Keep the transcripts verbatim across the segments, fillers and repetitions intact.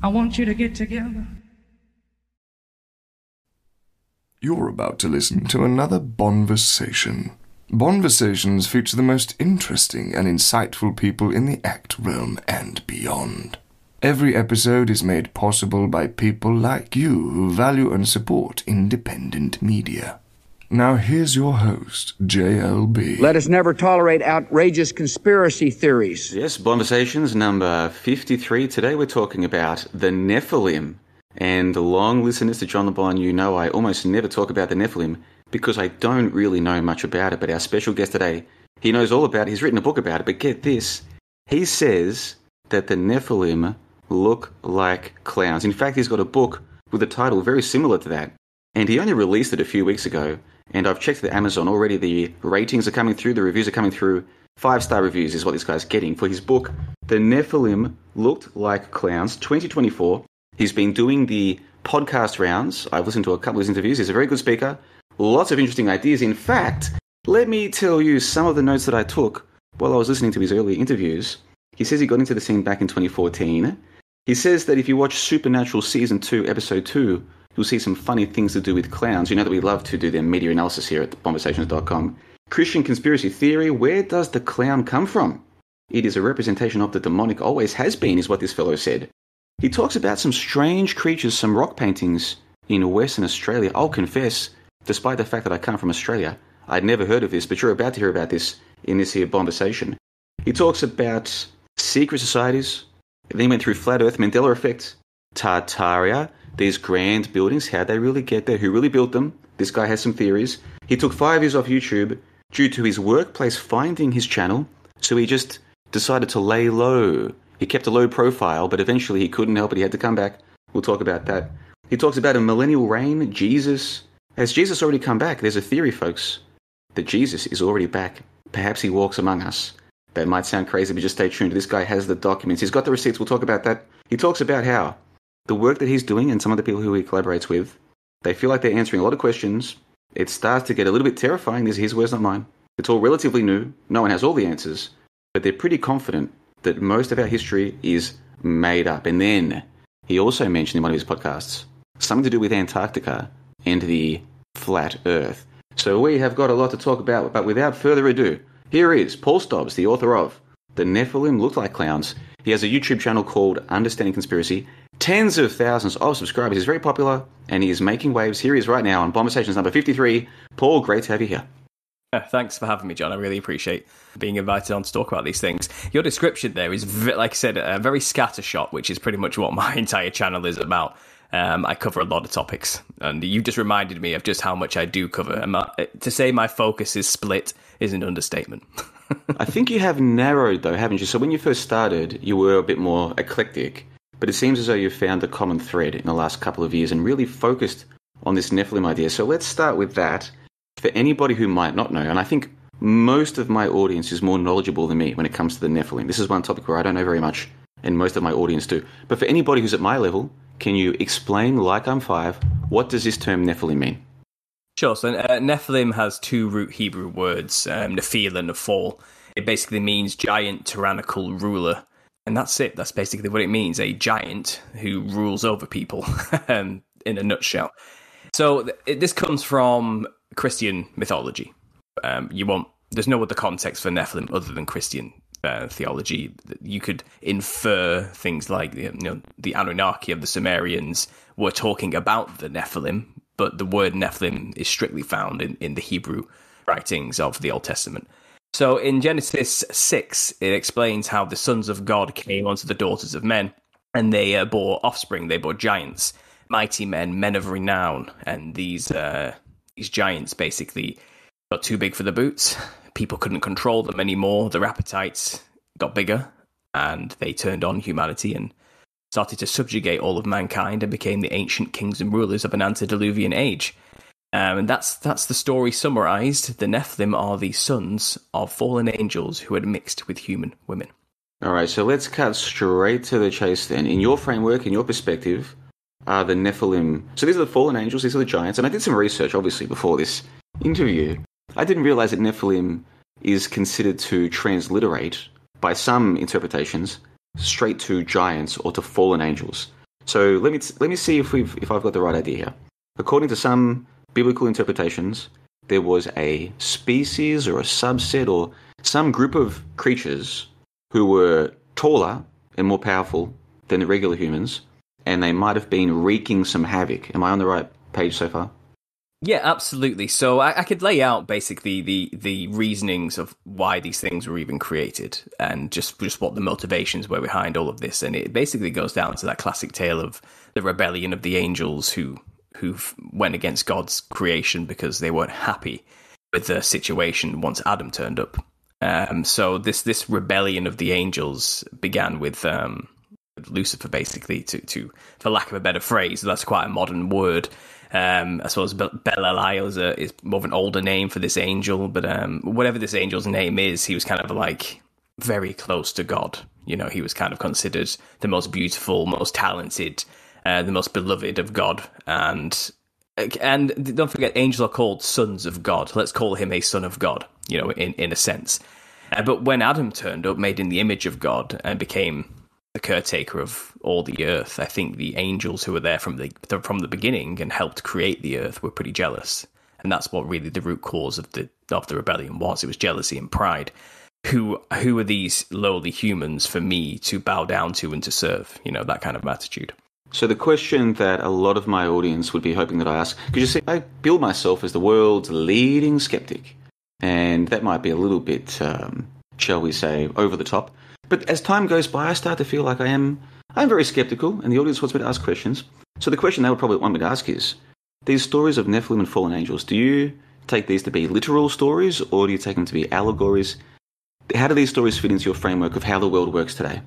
I want you to get together. You're about to listen to another Bonversation. Bonversations feature the most interesting and insightful people in the act realm and beyond. Every episode is made possible by people like you who value and support independent media. Now here's your host, J L B. Let us never tolerate outrageous conspiracy theories. Yes, Bonversations number fifty-three. Today we're talking about the Nephilim. And long listeners to John LeBon, you know I almost never talk about the Nephilim, because I don't really know much about it, but our special guest today, he knows all about it. He's written a book about it, but get this. He says that the Nephilim look like clowns. In fact, he's got a book with a title very similar to that, and he only released it a few weeks ago, and I've checked the Amazon already. The ratings are coming through, the reviews are coming through. Five-star reviews is what this guy's getting for his book, The Nephilim Looked Like Clowns, twenty twenty-four. He's been doing the podcast rounds. I've listened to a couple of his interviews. He's a very good speaker. Lots of interesting ideas. In fact, let me tell you some of the notes that I took while I was listening to his earlier interviews. He says he got into the scene back in twenty fourteen. He says that if you watch Supernatural Season two, Episode two, you'll see some funny things to do with clowns. You know that we love to do their media analysis here at Bonversations dot com. Christian conspiracy theory, where does the clown come from? It is a representation of the demonic, always has been, is what this fellow said. He talks about some strange creatures, some rock paintings in Western Australia. I'll confess, despite the fact that I come from Australia, I'd never heard of this, but you're about to hear about this in this here Bonversation. He talks about secret societies, then he went through Flat Earth, Mandela Effect, Tartaria, these grand buildings, how they really get there, who really built them. This guy has some theories. He took five years off YouTube due to his workplace finding his channel, so he just decided to lay low. He kept a low profile, but eventually he couldn't help it. He had to come back. We'll talk about that. He talks about a millennial reign, Jesus. Has Jesus already come back? There's a theory, folks, that Jesus is already back. Perhaps he walks among us. That might sound crazy, but just stay tuned. This guy has the documents. He's got the receipts. We'll talk about that. He talks about how the work that he's doing and some of the people who he collaborates with, they feel like they're answering a lot of questions. It starts to get a little bit terrifying. These are his words, not mine. It's all relatively new. No one has all the answers, but they're pretty confident that most of our history is made up. And then he also mentioned in one of his podcasts something to do with Antarctica and the Flat Earth. So we have got a lot to talk about, but without further ado, here is Paul Stobbs, the author of The Nephilim Looked Like Clowns. He has a YouTube channel called Understanding Conspiracy. Tens of thousands of subscribers. He's very popular, and he is making waves. Here he is right now on Bonversations number fifty-three. Paul, great to have you here. Yeah, thanks for having me, John. I really appreciate being invited on to talk about these things. Your description there is, like I said, a very scattershot, which is pretty much what my entire channel is about. Um, I cover a lot of topics, and you just reminded me of just how much I do cover. And my, to say my focus is split is an understatement. I think you have narrowed, though, haven't you? So when you first started, you were a bit more eclectic, but it seems as though you've found a common thread in the last couple of years and really focused on this Nephilim idea. So let's start with that. For anybody who might not know, and I think most of my audience is more knowledgeable than me when it comes to the Nephilim. This is one topic where I don't know very much, and most of my audience do. But for anybody who's at my level, can you explain, like I'm five, what does this term Nephilim mean? Sure. So uh, Nephilim has two root Hebrew words, um, Nephil and Nephal. It basically means giant, tyrannical ruler. And that's it. That's basically what it means, a giant who rules over people, in a nutshell. So th- it, this comes from Christian mythology. Um, you won't, there's no other context for Nephilim other than Christian Uh, theology. You could infer things like, you know, the Anunnaki of the Sumerians were talking about the Nephilim, but the word Nephilim is strictly found in, in the Hebrew writings of the Old Testament. So in Genesis six, it explains how the sons of God came unto the daughters of men, and they uh, bore offspring, they bore giants, mighty men, men of renown, and these, uh, these giants basically got too big for the boots. People couldn't control them anymore. Their appetites got bigger, and they turned on humanity and started to subjugate all of mankind and became the ancient kings and rulers of an antediluvian age. Um, and that's that's the story summarized. The Nephilim are the sons of fallen angels who had mixed with human women. All right, so let's cut straight to the chase then. In your framework, in your perspective, are the Nephilim... So these are the fallen angels, these are the giants. And I did some research, obviously, before this interview. I didn't realize that Nephilim is considered to transliterate, by some interpretations, straight to giants or to fallen angels. So let me let me see if we've if I've got the right idea here. According to some biblical interpretations, there was a species or a subset or some group of creatures who were taller and more powerful than the regular humans, and they might have been wreaking some havoc. Am I on the right page so far? Yeah, absolutely. So I, I could lay out basically the the reasonings of why these things were even created, and just just what the motivations were behind all of this. And it basically goes down to that classic tale of the rebellion of the angels who who went against God's creation because they weren't happy with their situation once Adam turned up. Um, so this this rebellion of the angels began with um, Lucifer, basically, to to for lack of a better phrase. That's quite a modern word. Um, I suppose Be- Belial is, a, is more of an older name for this angel, but um, whatever this angel's name is, he was kind of like very close to God. You know, he was kind of considered the most beautiful, most talented, uh, the most beloved of God. And and don't forget, angels are called sons of God. Let's call him a son of God, you know, in, in a sense. Uh, but when Adam turned up, made in the image of God, and became the caretaker of all the earth, I think the angels who were there from the from the beginning and helped create the earth were pretty jealous, and that's what really the root cause of the of the rebellion was. It was jealousy and pride. Who who are these lowly humans for me to bow down to and to serve? You know, that kind of attitude. So the question that a lot of my audience would be hoping that I ask, because you see, I bill myself as the world's leading skeptic, and that might be a little bit, um, shall we say, over the top. But as time goes by, I start to feel like I am I'm very skeptical, and the audience wants me to ask questions. So the question they would probably want me to ask is, these stories of Nephilim and fallen angels, do you take these to be literal stories, or do you take them to be allegories? How do these stories fit into your framework of how the world works today?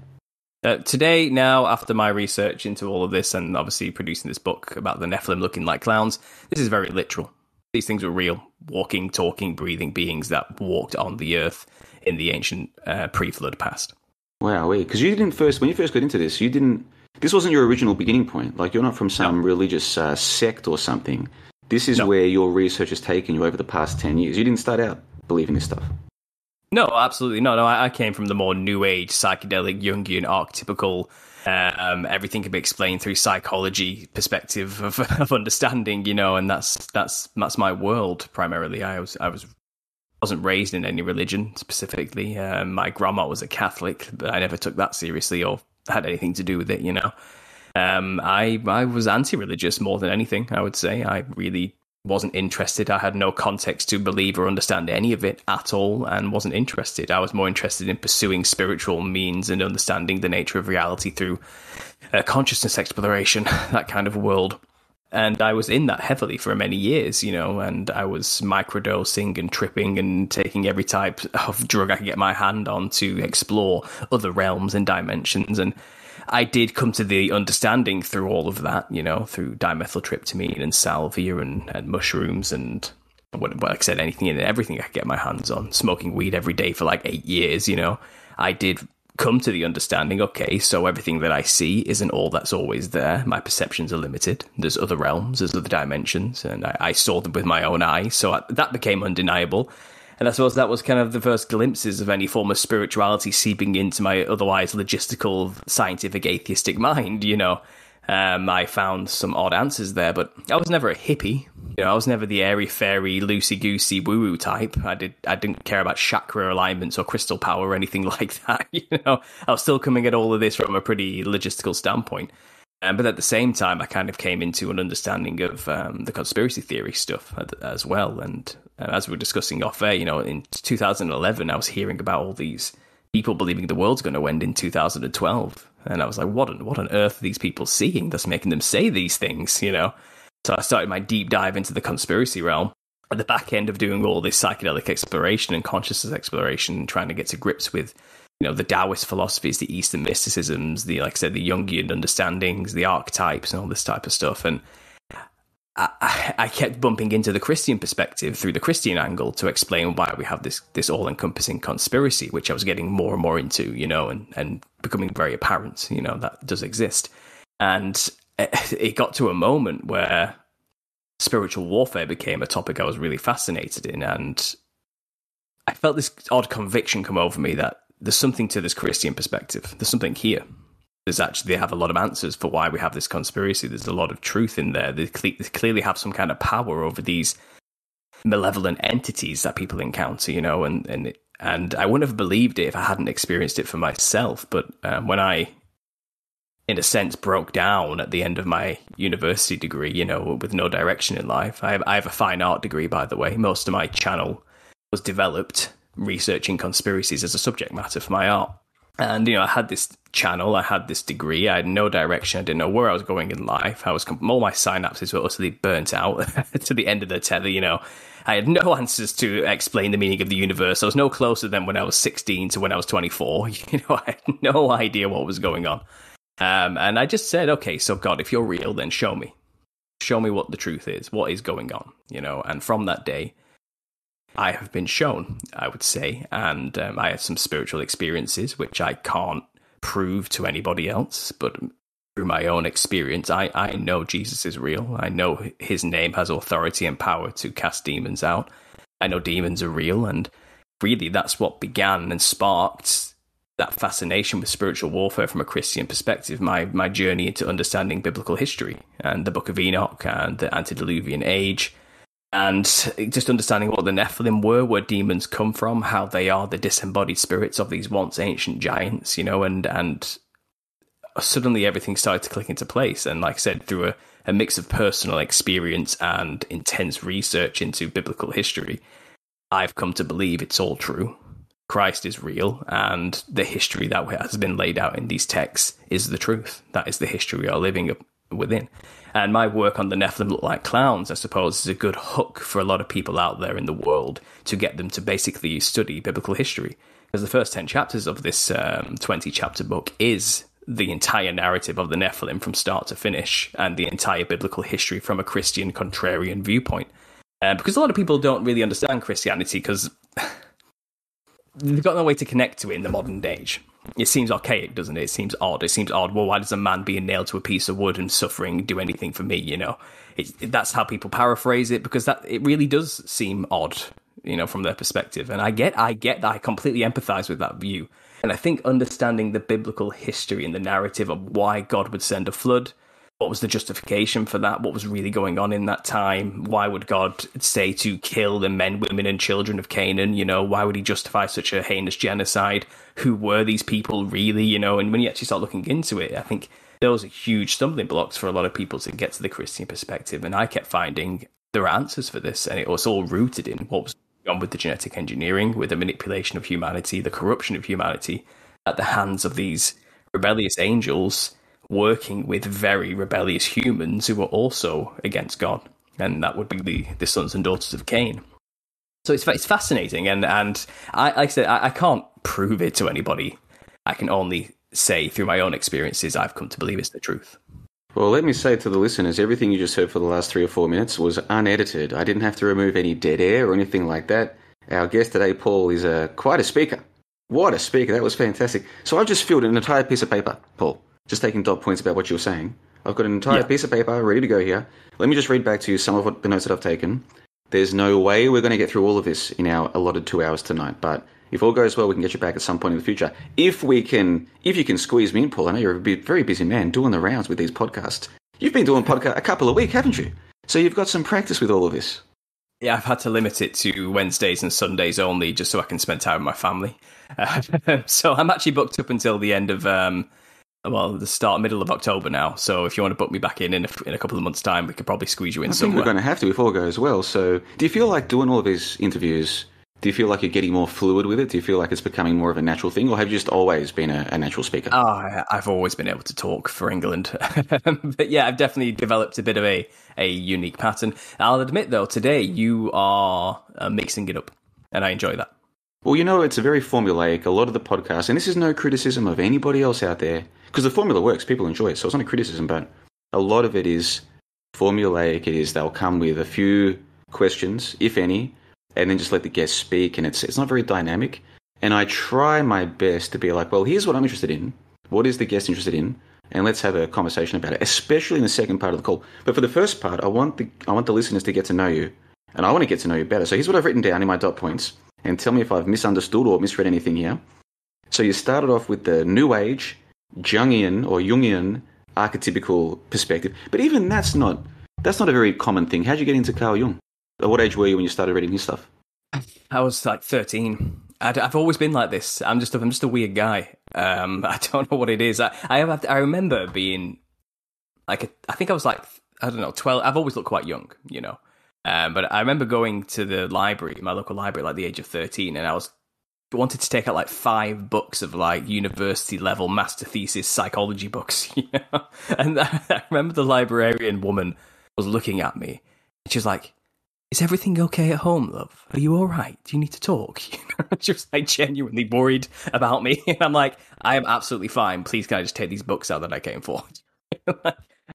Uh, today, now, after my research into all of this, and obviously producing this book about the Nephilim looking like clowns, this is very literal. These things were real, walking, talking, breathing beings that walked on the earth in the ancient uh, pre-flood past. Wow, because you didn't first, when you first got into this, you didn't, this wasn't your original beginning point. Like, you're not from some no. religious uh, sect or something. This is no. where your research has taken you over the past ten years. You didn't start out believing this stuff. No, absolutely not. No, I, I came from the more new age, psychedelic, Jungian, archetypical, um, everything can be explained through psychology perspective of, of understanding, you know, and that's, that's, that's my world primarily. I was, I was wasn't raised in any religion specifically. Uh, my grandma was a Catholic, but I never took that seriously or had anything to do with it, you know. Um, I I was anti-religious more than anything, I would say. I really wasn't interested. I had no context to believe or understand any of it at all and wasn't interested. I was more interested in pursuing spiritual means and understanding the nature of reality through uh, consciousness exploration, that kind of world. And I was in that heavily for many years, you know, and I was microdosing and tripping and taking every type of drug I could get my hand on to explore other realms and dimensions. And I did come to the understanding through all of that, you know, through dimethyltryptamine and salvia and, and mushrooms and, well, like I said, anything and everything I could get my hands on, smoking weed every day for like eight years, you know. I did come to the understanding, okay, so everything that I see isn't all that's always there. My perceptions are limited. There's other realms, there's other dimensions, and I, I saw them with my own eyes, so I, that became undeniable. And I suppose that was kind of the first glimpses of any form of spirituality seeping into my otherwise logistical, scientific, atheistic mind, you know. Um, I found some odd answers there, but I was never a hippie. You know, I was never the airy-fairy, loosey-goosey, woo-woo type. I, did, I didn't care about chakra alignments or crystal power or anything like that, you know. I was still coming at all of this from a pretty logistical standpoint. Um, but at the same time, I kind of came into an understanding of um, the conspiracy theory stuff as well. And uh, as we were discussing off-air, you know, in two thousand eleven, I was hearing about all these people believing the world's going to end in two thousand twelve. And I was like, what on, what on earth are these people seeing that's making them say these things, you know? So I started my deep dive into the conspiracy realm. At the back end of doing all this psychedelic exploration and consciousness exploration, trying to get to grips with, you know, the Taoist philosophies, the Eastern mysticisms, the, like I said, the Jungian understandings, the archetypes and all this type of stuff. And I, I kept bumping into the Christian perspective through the Christian angle to explain why we have this this all-encompassing conspiracy, which I was getting more and more into, you know, and, and becoming very apparent, you know, that does exist. And it got to a moment where spiritual warfare became a topic I was really fascinated in. And I felt this odd conviction come over me that there's something to this Christian perspective. There's something here. there's actually, they have a lot of answers for why we have this conspiracy. There's a lot of truth in there. They, cle they clearly have some kind of power over these malevolent entities that people encounter, you know, and, and, and I wouldn't have believed it if I hadn't experienced it for myself. But um, when I, in a sense, broke down at the end of my university degree, you know, with no direction in life. I have, I have a fine art degree, by the way. Most of my channel was developed researching conspiracies as a subject matter for my art. And, you know, I had this channel, I had this degree, I had no direction, I didn't know where I was going in life. I was, all my synapses were utterly burnt out to the end of their tether, you know. I had no answers to explain the meaning of the universe. I was no closer than when I was sixteen to when I was twenty-four. You know, I had no idea what was going on. Um, and I just said, okay, so God, if you're real, then show me. Show me what the truth is, what is going on, you know. And from that day, I have been shown, I would say. And um, I had some spiritual experiences, which I can't prove to anybody else. But through my own experience, I, I know Jesus is real. I know his name has authority and power to cast demons out. I know demons are real. And really, that's what began and sparked that fascination with spiritual warfare from a Christian perspective, my my journey into understanding biblical history and the Book of Enoch and the antediluvian age, and just understanding what the Nephilim were, where demons come from, how they are the disembodied spirits of these once ancient giants, you know, and and suddenly everything started to click into place. And like I said, through a, a mix of personal experience and intense research into biblical history, I've come to believe it's all true. Christ is real, and the history that has been laid out in these texts is the truth. That is the history we are living within. And my work on the Nephilim Look Like Clowns, I suppose, is a good hook for a lot of people out there in the world to get them to basically study biblical history. Because the first ten chapters of this um, twenty-chapter book is the entire narrative of the Nephilim from start to finish, and the entire biblical history from a Christian contrarian viewpoint. Uh, because a lot of people don't really understand Christianity, because they've got no way to connect to it in the modern age. It seems archaic, doesn't it? It seems odd. It seems odd. Well, why does a man being nailed to a piece of wood and suffering do anything for me? You know, it, it, that's how people paraphrase it, because that it really does seem odd, you know, from their perspective. And I get, I get that. I completely empathize with that view. And I think understanding the biblical history and the narrative of why God would send a flood, what was the justification for that? What was really going on in that time? Why would God say to kill the men, women, and children of Canaan? You know, why would he justify such a heinous genocide? Who were these people really? You know, and when you actually start looking into it, I think those are huge stumbling blocks for a lot of people to get to the Christian perspective. And I kept finding there were answers for this, and it was all rooted in what was going on with the genetic engineering, with the manipulation of humanity, the corruption of humanity at the hands of these rebellious angels, working with very rebellious humans who were also against God, and that would be the, the sons and daughters of Cain. So it's it's fascinating, and and I, I said I, I can't prove it to anybody. I can only say through my own experiences I've come to believe it's the truth. Well, let me say to the listeners, everything you just heard for the last three or four minutes was unedited. I didn't have to remove any dead air or anything like that. Our guest today, Paul, is a quite a speaker. What a speaker! That was fantastic. So I've just filled an entire piece of paper, Paul. Just taking dot points about what you were saying. I've got an entire yeah. piece of paper ready to go here. Let me just read back to you some of what, the notes that I've taken. There's no way we're going to get through all of this in our allotted two hours tonight, but if all goes well, we can get you back at some point in the future. If we can, if you can squeeze me in, Paul, I know you're a very busy man doing the rounds with these podcasts. You've been doing podcast a couple a week, haven't you? So you've got some practice with all of this. Yeah, I've had to limit it to Wednesdays and Sundays only, just so I can spend time with my family. Uh, so I'm actually booked up until the end of... Um, Well, the start, middle of October now. So if you want to book me back in in a, in a couple of months' time, we could probably squeeze you in I somewhere. I think we're going to have to if all goes well. So do you feel like doing all of these interviews, do you feel like you're getting more fluid with it? Do you feel like it's becoming more of a natural thing? Or have you just always been a, a natural speaker? Oh, I've always been able to talk for England. But yeah, I've definitely developed a bit of a, a unique pattern. I'll admit, though, today you are uh, mixing it up, and I enjoy that. Well, you know, it's a very formulaic, a lot of the podcasts, and this is no criticism of anybody else out there, because the formula works, people enjoy it, so it's not a criticism, but a lot of it is formulaic, it is they'll come with a few questions, if any, and then just let the guest speak, and it's, it's not very dynamic, and I try my best to be like, well, here's what I'm interested in, what is the guest interested in, and let's have a conversation about it, especially in the second part of the call. But for the first part, I want the, I want the listeners to get to know you, and I want to get to know you better, so here's what I've written down in my dot points. And tell me if I've misunderstood or misread anything here. So you started off with the New Age Jungian or Jungian archetypical perspective. But even that's not that's not a very common thing. How'd you get into Carl Jung? At what age were you when you started reading his stuff? I was like thirteen. I'd, I've always been like this. I'm just a, I'm just a weird guy. Um, I don't know what it is. I I, have, I remember being like a, I think I was like I don't know twelve. I've always looked quite young, you know. Um, but I remember going to the library, my local library, like the age of thirteen, and I was wanted to take out like five books of like university level master thesis psychology books, you know. And I, I remember the librarian woman was looking at me, and she was like, "Is everything okay at home, love? Are you all right? Do you need to talk?" You know, she was like genuinely worried about me. And I'm like, I am absolutely fine. Please, can I just take these books out that I came for?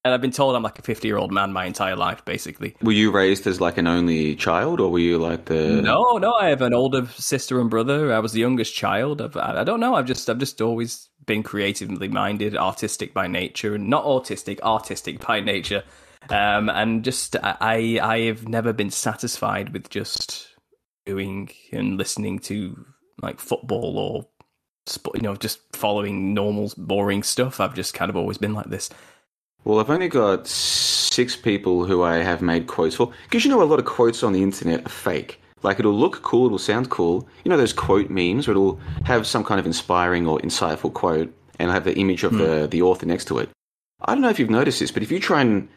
And I've been told I'm like a fifty-year-old man my entire life, basically. Were you raised as like an only child, or were you like the... No, no, I have an older sister and brother. I was the youngest child. I've, I don't know. I've just, I've just always been creatively minded, artistic by nature, and not autistic, artistic by nature. Um, and just I I have never been satisfied with just doing and listening to like football or you know just following normal boring stuff. I've just kind of always been like this. Well, I've only got six people who I have made quotes for, because you know a lot of quotes on the internet are fake. Like it'll look cool, it'll sound cool. You know those quote memes where it'll have some kind of inspiring or insightful quote and have the image of mm. the the author next to it. I don't know if you've noticed this, but if you try and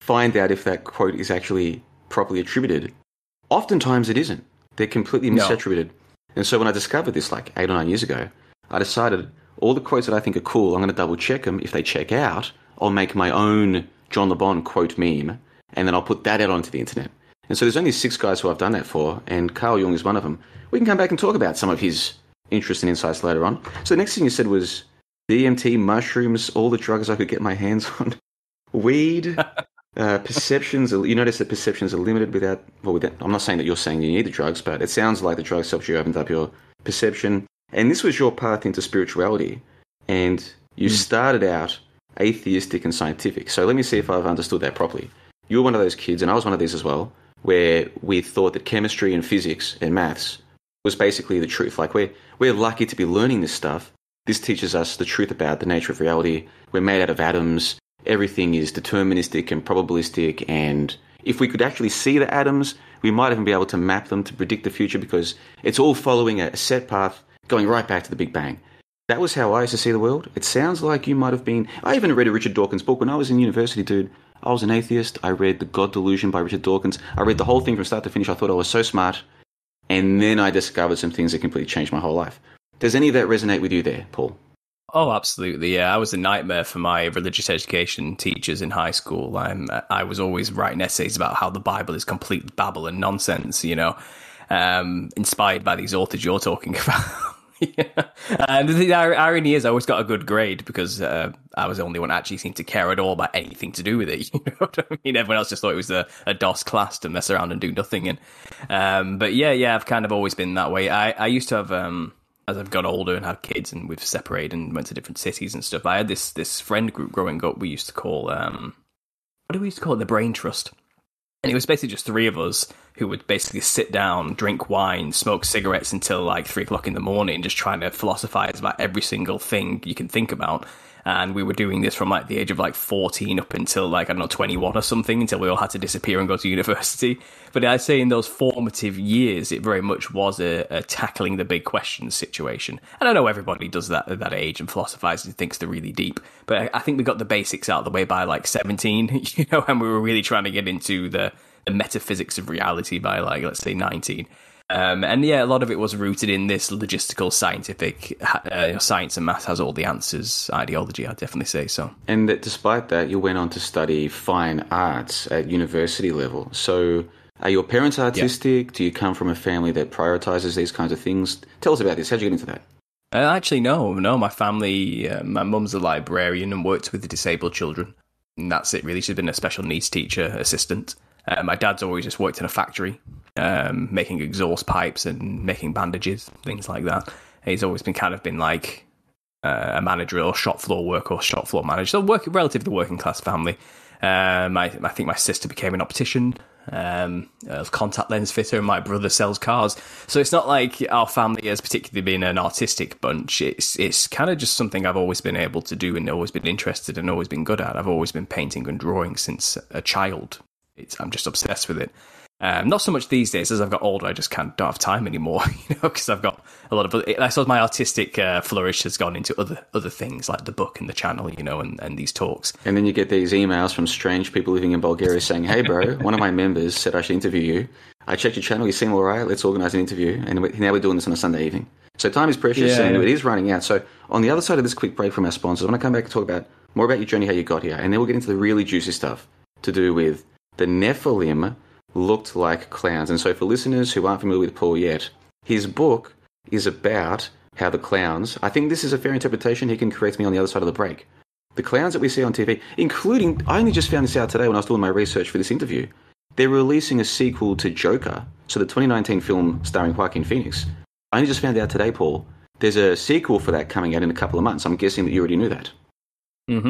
find out if that quote is actually properly attributed, oftentimes it isn't. They're completely misattributed. No. And so when I discovered this like eight or nine years ago, I decided all the quotes that I think are cool, I'm going to double check them. If they check out, I'll make my own John LeBon quote meme, and then I'll put that out onto the internet. And so there's only six guys who I've done that for, and Carl Jung is one of them. We can come back and talk about some of his interests and insights later on. So the next thing you said was D M T, mushrooms, all the drugs I could get my hands on, weed... Uh, perceptions, you notice that perceptions are limited without, well, without, I'm not saying that you're saying you need the drugs, but it sounds like the drugs helped you open up your perception. And this was your path into spirituality. And you mm. started out atheistic and scientific. So let me see if I've understood that properly. You were one of those kids, and I was one of these as well, where we thought that chemistry and physics and maths was basically the truth. Like we're, we're lucky to be learning this stuff. This teaches us the truth about the nature of reality. We're made out of atoms. Everything is deterministic and probabilistic, and if we could actually see the atoms, we might even be able to map them to predict the future, because it's all following a set path going right back to the Big Bang. That was how I used to see the world. It sounds like you might have been... I even read a Richard Dawkins book when I was in university, dude. I was an atheist. I read The God Delusion by Richard Dawkins. I read the whole thing from start to finish. I thought I was so smart, and then I discovered some things that completely changed my whole life. Does any of that resonate with you there, Paul? Oh, absolutely. Yeah, I was a nightmare for my religious education teachers in high school. I'm, I was always writing essays about how the Bible is complete babble and nonsense, you know, um, inspired by these authors you're talking about. Yeah. And the irony is I always got a good grade because uh, I was the only one that actually seemed to care at all about anything to do with it. You know what I mean? Everyone else just thought it was a, a DOS class to mess around and do nothing in. Um, but yeah, yeah, I've kind of always been that way. I, I used to have... Um, as I've got older and had kids and we've separated and went to different cities and stuff, I had this this friend group growing up we used to call, um, what do we used to call it? The Brain Trust. And it was basically just three of us who would basically sit down, drink wine, smoke cigarettes until like three o'clock in the morning, just trying to philosophize about every single thing you can think about. And we were doing this from like the age of like fourteen up until like, I don't know, twenty-one or something, until we all had to disappear and go to university. But I'd say in those formative years, it very much was a, a tackling the big questions situation. And I know everybody does that at that age and philosophizes and thinks they're really deep. But I think we got the basics out of the way by like seventeen, you know, and we were really trying to get into the, the metaphysics of reality by like, let's say nineteen. Um, and yeah, a lot of it was rooted in this logistical, scientific, uh, science and math has all the answers ideology, I'd definitely say so. And that despite that, you went on to study fine arts at university level. So are your parents artistic? Yeah. Do you come from a family that prioritizes these kinds of things? Tell us about this. How'd you get into that? Uh, actually, no, no. My family, uh, my mum's a librarian and worked with the disabled children. And that's it, really. She's been a special needs teacher assistant. Uh, my dad's always just worked in a factory, um, making exhaust pipes and making bandages, things like that. He's always been kind of been like uh, a manager or shop floor worker or shop floor manager. So work, relative to the working class family. Um, I, I think my sister became an optician. um, a contact lens fitter, and my brother sells cars. So it's not like our family has particularly been an artistic bunch. It's it's kind of just something I've always been able to do and always been interested and always been good at. I've always been painting and drawing since a child. It's, I'm just obsessed with it. Um, not so much these days. As I've got older, I just can't don't have time anymore, you know, because I've got a lot of. I suppose my artistic uh, flourish has gone into other other things like the book and the channel, you know, and, and these talks. And then you get these emails from strange people living in Bulgaria saying, "Hey, bro, one of my members said I should interview you. I checked your channel. You seem all right. Let's organize an interview." And we, now we're doing this on a Sunday evening. So time is precious, yeah, and yeah. it is running out. So on the other side of this quick break from our sponsors, I want to come back and talk about more about your journey, how you got here, and then we'll get into the really juicy stuff to do with the Nephilim Looked Like Clowns. And so for listeners who aren't familiar with Paul yet, his book is about how the clowns, I think this is a fair interpretation, he can correct me on the other side of the break, the clowns that we see on T V, including, I only just found this out today when I was doing my research for this interview, they're releasing a sequel to Joker, so the twenty nineteen film starring Joaquin Phoenix. I only just found out today, Paul, there's a sequel for that coming out in a couple of months. I'm guessing that you already knew that. Mm-hmm.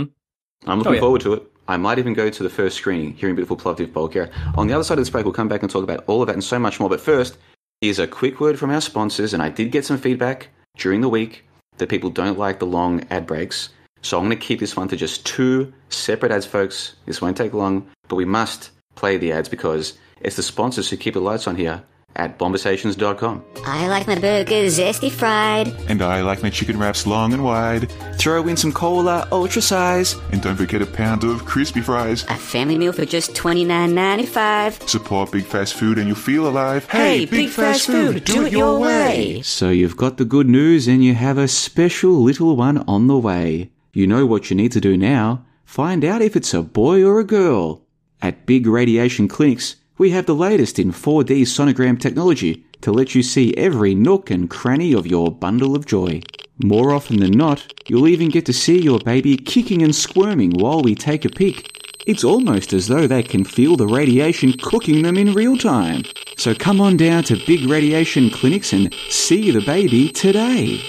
I'm looking oh, yeah. forward to it. I might even go to the first screening here in beautiful Plovdiv, Bulgaria. On the other side of this break, we'll come back and talk about all of that and so much more. But first, here's a quick word from our sponsors. And I did get some feedback during the week that people don't like the long ad breaks. So I'm going to keep this one to just two separate ads, folks. This won't take long, but we must play the ads because it's the sponsors who keep the lights on here at Bonversations dot com. I like my burgers zesty fried. And I like my chicken wraps long and wide. Throw in some cola, ultra size. And don't forget a pound of crispy fries. A family meal for just twenty-nine ninety-five. Support big fast food and you'll feel alive. Hey, hey big, big fast, fast food, food, do it your way. way. So you've got the good news and you have a special little one on the way. You know what you need to do now. Find out if it's a boy or a girl. At Big Radiation Clinics, we have the latest in four D sonogram technology to let you see every nook and cranny of your bundle of joy. More often than not, you'll even get to see your baby kicking and squirming while we take a peek. It's almost as though they can feel the radiation cooking them in real time. So come on down to Big Radiation Clinics and see the baby today.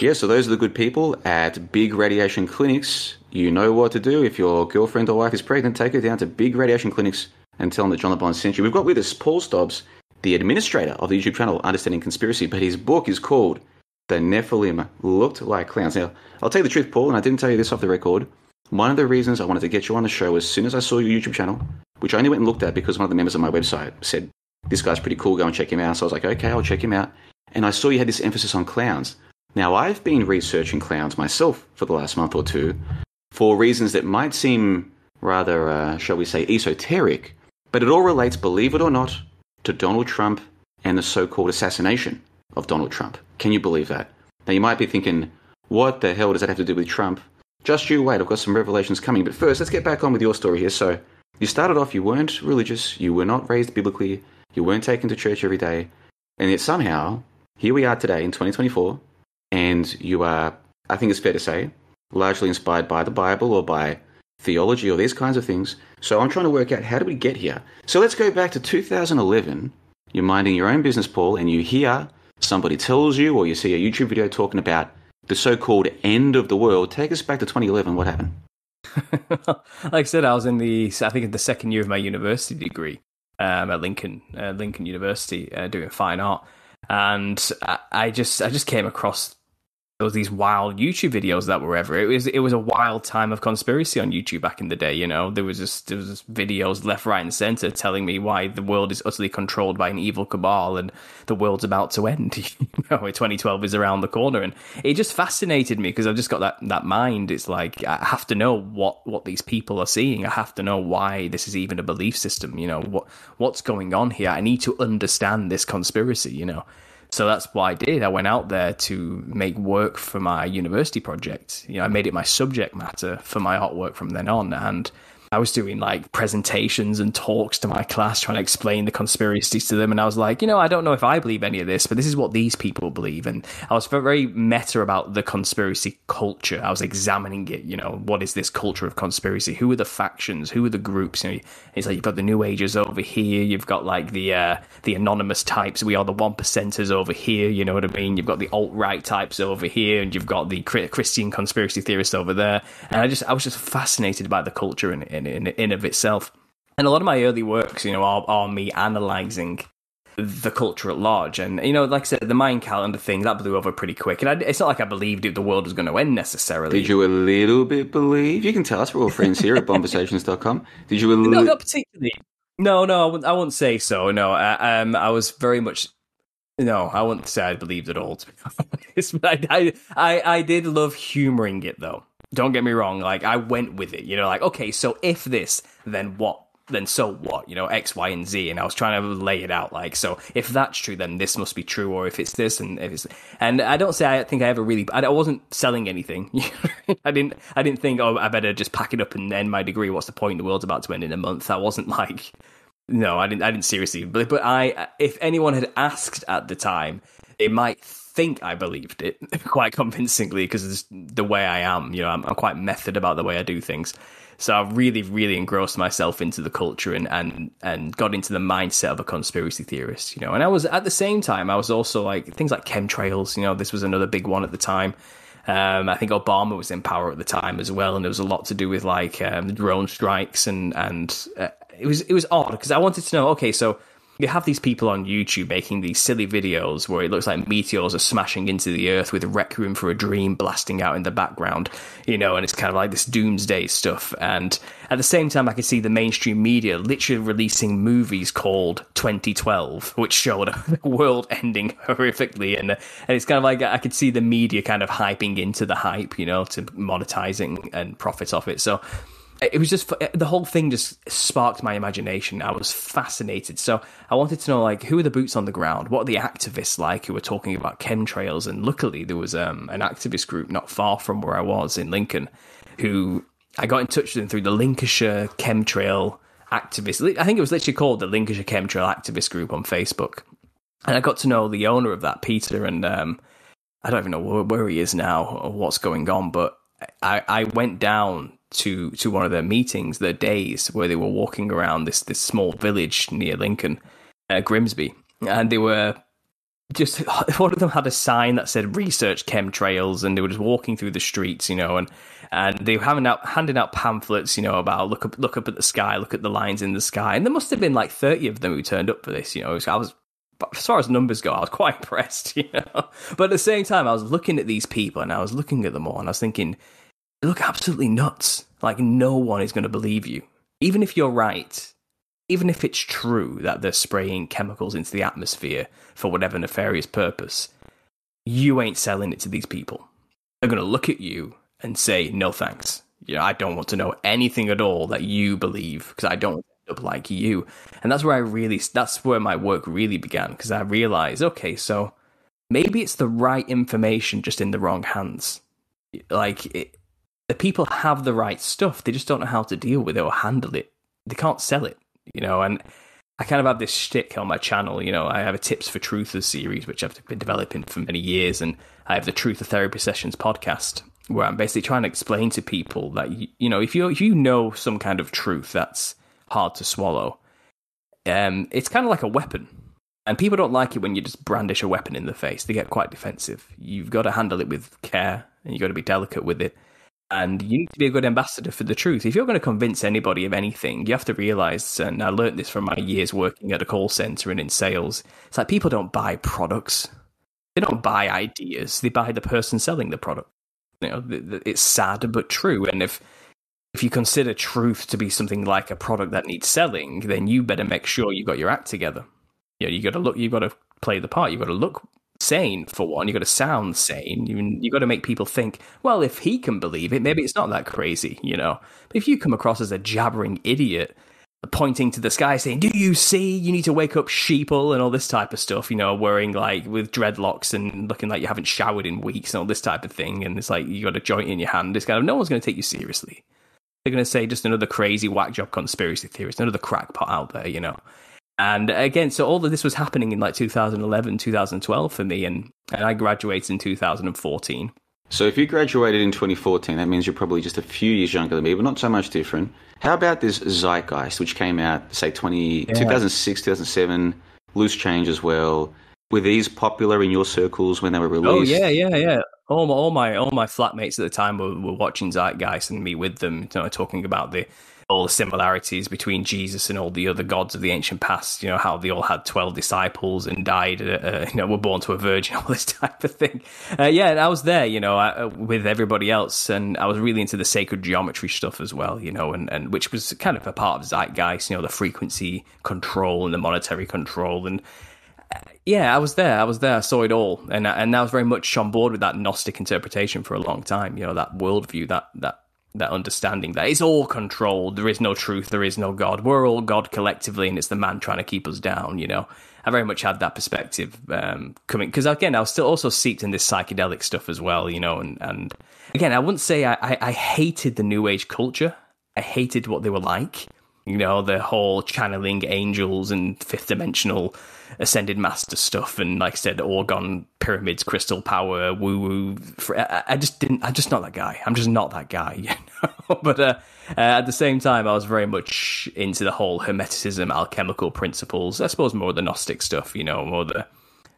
Yeah, so those are the good people at Big Radiation Clinics. You know what to do. If your girlfriend or wife is pregnant, take her down to Big Radiation Clinics and tell them that John LeBon sent you. We've got with us Paul Stobbs, the administrator of the YouTube channel Understanding Conspiracy, but his book is called The Nephilim Looked Like Clowns. Now, I'll tell you the truth, Paul, and I didn't tell you this off the record. One of the reasons I wanted to get you on the show as soon as I saw your YouTube channel, which I only went and looked at because one of the members of my website said, "This guy's pretty cool, go and check him out." So I was like, okay, I'll check him out. And I saw you had this emphasis on clowns. Now, I've been researching clowns myself for the last month or two for reasons that might seem rather, uh, shall we say, esoteric, but it all relates, believe it or not, to Donald Trump and the so-called assassination of Donald Trump. Can you believe that? Now, you might be thinking, what the hell does that have to do with Trump? Just you wait, I've got some revelations coming. But first, let's get back on with your story here. So you started off, you weren't religious, you were not raised biblically, you weren't taken to church every day. And yet somehow, here we are today in twenty twenty-four, and you are, I think it's fair to say, largely inspired by the Bible or by theology or these kinds of things. So I'm trying to work out, how did we get here? So let's go back to two thousand eleven. You're minding your own business, Paul, and you hear somebody tells you or you see a YouTube video talking about the so-called end of the world. Take us back to twenty eleven. What happened? Like I said, I was in the, I think in the second year of my university degree um, at Lincoln, uh, Lincoln University uh, doing fine art. And I, I just I just came across there was these wild YouTube videos that were ever. It was it was a wild time of conspiracy on YouTube back in the day. You know, there was just there was just videos left, right, and center telling me why the world is utterly controlled by an evil cabal and the world's about to end. You know, twenty twelve is around the corner, and it just fascinated me because I've just got that that mind. It's like I have to know what what these people are seeing. I have to know why this is even a belief system. You know, what what's going on here? I need to understand this conspiracy. You know. So that's what I did. I went out there to make work for my university project. You know, I made it my subject matter for my artwork from then on. And I was doing like presentations and talks to my class, trying to explain the conspiracies to them. And I was like, you know, I don't know if I believe any of this, but this is what these people believe. And I was very meta about the conspiracy culture. I was examining it. You know, what is this culture of conspiracy? Who are the factions? Who are the groups? You know, it's like you've got the New Agers over here. You've got like the uh, the anonymous types. We are the one percenters over here. You know what I mean? You've got the alt-right types over here, and you've got the Christian conspiracy theorists over there. And I just I was just fascinated by the culture in it. In, in, in of itself. And a lot of my early works, you know, are, are me analysing the culture at large. And, you know, like I said, the Mayan calendar thing, that blew over pretty quick. And I, it's not like I believed it, the world was going to end necessarily. Did you a little bit believe? You can tell us, we're all friends here at bonversations dot com. Did you a little... No, not particularly. No, no, I wouldn't, I wouldn't say so, no. I, um, I was very much... No, I wouldn't say I believed at all, to be honest. But I, I, I did love humouring it, though. Don't get me wrong. Like, I went with it, you know, like, okay, so if this, then what? Then so what? You know, X, Y, and Z. And I was trying to lay it out, like, so if that's true, then this must be true, or if it's this, and if it's... And I don't say I think I ever really... I wasn't selling anything. I didn't I didn't think, oh, I better just pack it up and end my degree. What's the point? The world's about to end in a month. I wasn't like... No, I didn't I didn't seriously believe, but I, if anyone had asked at the time, they might think I believed it quite convincingly, because the way I am, you know, I'm, I'm quite method about the way I do things. So I really, really engrossed myself into the culture and, and, and got into the mindset of a conspiracy theorist, you know. And I was, at the same time, I was also like, things like chemtrails, you know, this was another big one at the time. Um, I think Obama was in power at the time as well, and there was a lot to do with like um, drone strikes and, and uh, it was it was odd because I wanted to know, okay, so you have these people on YouTube making these silly videos where it looks like meteors are smashing into the earth with Requiem for a Dream blasting out in the background, you know, and it's kind of like this doomsday stuff. And at the same time, I could see the mainstream media literally releasing movies called twenty twelve, which showed the world ending horrifically. And, and it's kind of like I could see the media kind of hyping into the hype, you know, to monetizing and profit off it. So it was just, the whole thing just sparked my imagination. I was fascinated. So I wanted to know, like, who are the boots on the ground? What are the activists like who were talking about chemtrails? And luckily there was um, an activist group not far from where I was in Lincoln, who I got in touch with them through the Lincolnshire Chemtrail Activist. I think it was literally called the Lincolnshire Chemtrail Activist group on Facebook. And I got to know the owner of that, Peter, and um, I don't even know where, where he is now or what's going on, but I, I went down to to one of their meetings, their days, where they were walking around this this small village near Lincoln, uh, Grimsby, and they were just, one of them had a sign that said research chemtrails, and they were just walking through the streets, you know, and and they were handing out handing out pamphlets, you know, about look up look up at the sky, look at the lines in the sky, and there must have been like thirty of them who turned up for this, you know. So I was, as far as numbers go, I was quite impressed, you know. But at the same time, I was looking at these people, and I was looking at them all, and I was thinking, they look absolutely nuts. Like, no one is going to believe you. Even if you're right, even if it's true that they're spraying chemicals into the atmosphere for whatever nefarious purpose, you ain't selling it to these people. They're going to look at you and say, no thanks. You know, I don't want to know anything at all that you believe, because I don't want to end up like you. And that's where I really, that's where my work really began, because I realized, okay, so maybe it's the right information just in the wrong hands. Like, it, the people have the right stuff. They just don't know how to deal with it or handle it. They can't sell it, you know. And I kind of have this shtick on my channel, you know. I have a Tips for Truthers series, which I've been developing for many years. And I have the Truth of Therapy Sessions podcast, where I'm basically trying to explain to people that, you know, if you if you know some kind of truth that's hard to swallow, um, it's kind of like a weapon. And people don't like it when you just brandish a weapon in their face. They get quite defensive. You've got to handle it with care, and you've got to be delicate with it. And you need to be a good ambassador for the truth. If you're going to convince anybody of anything, you have to realize, and I learned this from my years working at a call center and in sales, it's like people don't buy products. They don't buy ideas. They buy the person selling the product. You know, it's sad, but true. And if if you consider truth to be something like a product that needs selling, then you better make sure you got your act together. You know, you got to look, you've got to play the part. You've got to look sane, for one. You've got to sound sane. You, you've got to make people think, well, if he can believe it, maybe it's not that crazy, you know. But if you come across as a jabbering idiot pointing to the sky saying, do you see? You need to wake up, sheeple, and all this type of stuff, you know, wearing like with dreadlocks and looking like you haven't showered in weeks and all this type of thing. And it's like you got a joint in your hand. It's kind of, no one's going to take you seriously. They're going to say just another crazy whack job conspiracy theorist, another crackpot out there, you know. And again, so all of this was happening in like two thousand eleven, two thousand twelve for me, and, and I graduated in two thousand fourteen. So if you graduated in twenty fourteen, that means you're probably just a few years younger than me, but not so much different. How about this Zeitgeist, which came out, say, twenty, yeah. two thousand six, two thousand seven, Loose Change as well, Were these popular in your circles when they were released? Oh yeah, yeah, yeah. All my, all my, all my flatmates at the time were, were watching Zeitgeist, and me with them, you know, talking about the all the similarities between Jesus and all the other gods of the ancient past. You know, how they all had twelve disciples and died, uh, you know, were born to a virgin, all this type of thing. Uh, yeah, and I was there, you know, I, with everybody else, and I was really into the sacred geometry stuff as well, you know, and, and which was kind of a part of Zeitgeist, you know, the frequency control and the monetary control and. Yeah, I was there. I was there. I saw it all, and and I was very much on board with that Gnostic interpretation for a long time. You know, that worldview, that that that understanding that it's all controlled. There is no truth. There is no God. We're all God collectively, and it's the man trying to keep us down. You know, I very much had that perspective um, coming because again, I was still also seeped in this psychedelic stuff as well. You know, and and again, I wouldn't say I, I, I hated the New Age culture. I hated what they were like. You know, the whole channeling angels and fifth dimensional ascended master stuff, and like I said, Orgon pyramids, crystal power, woo woo. I, I just didn't. I'm just not that guy. I'm just not that guy. You know. But uh, uh, at the same time, I was very much into the whole Hermeticism, alchemical principles. I suppose more the Gnostic stuff. You know, more the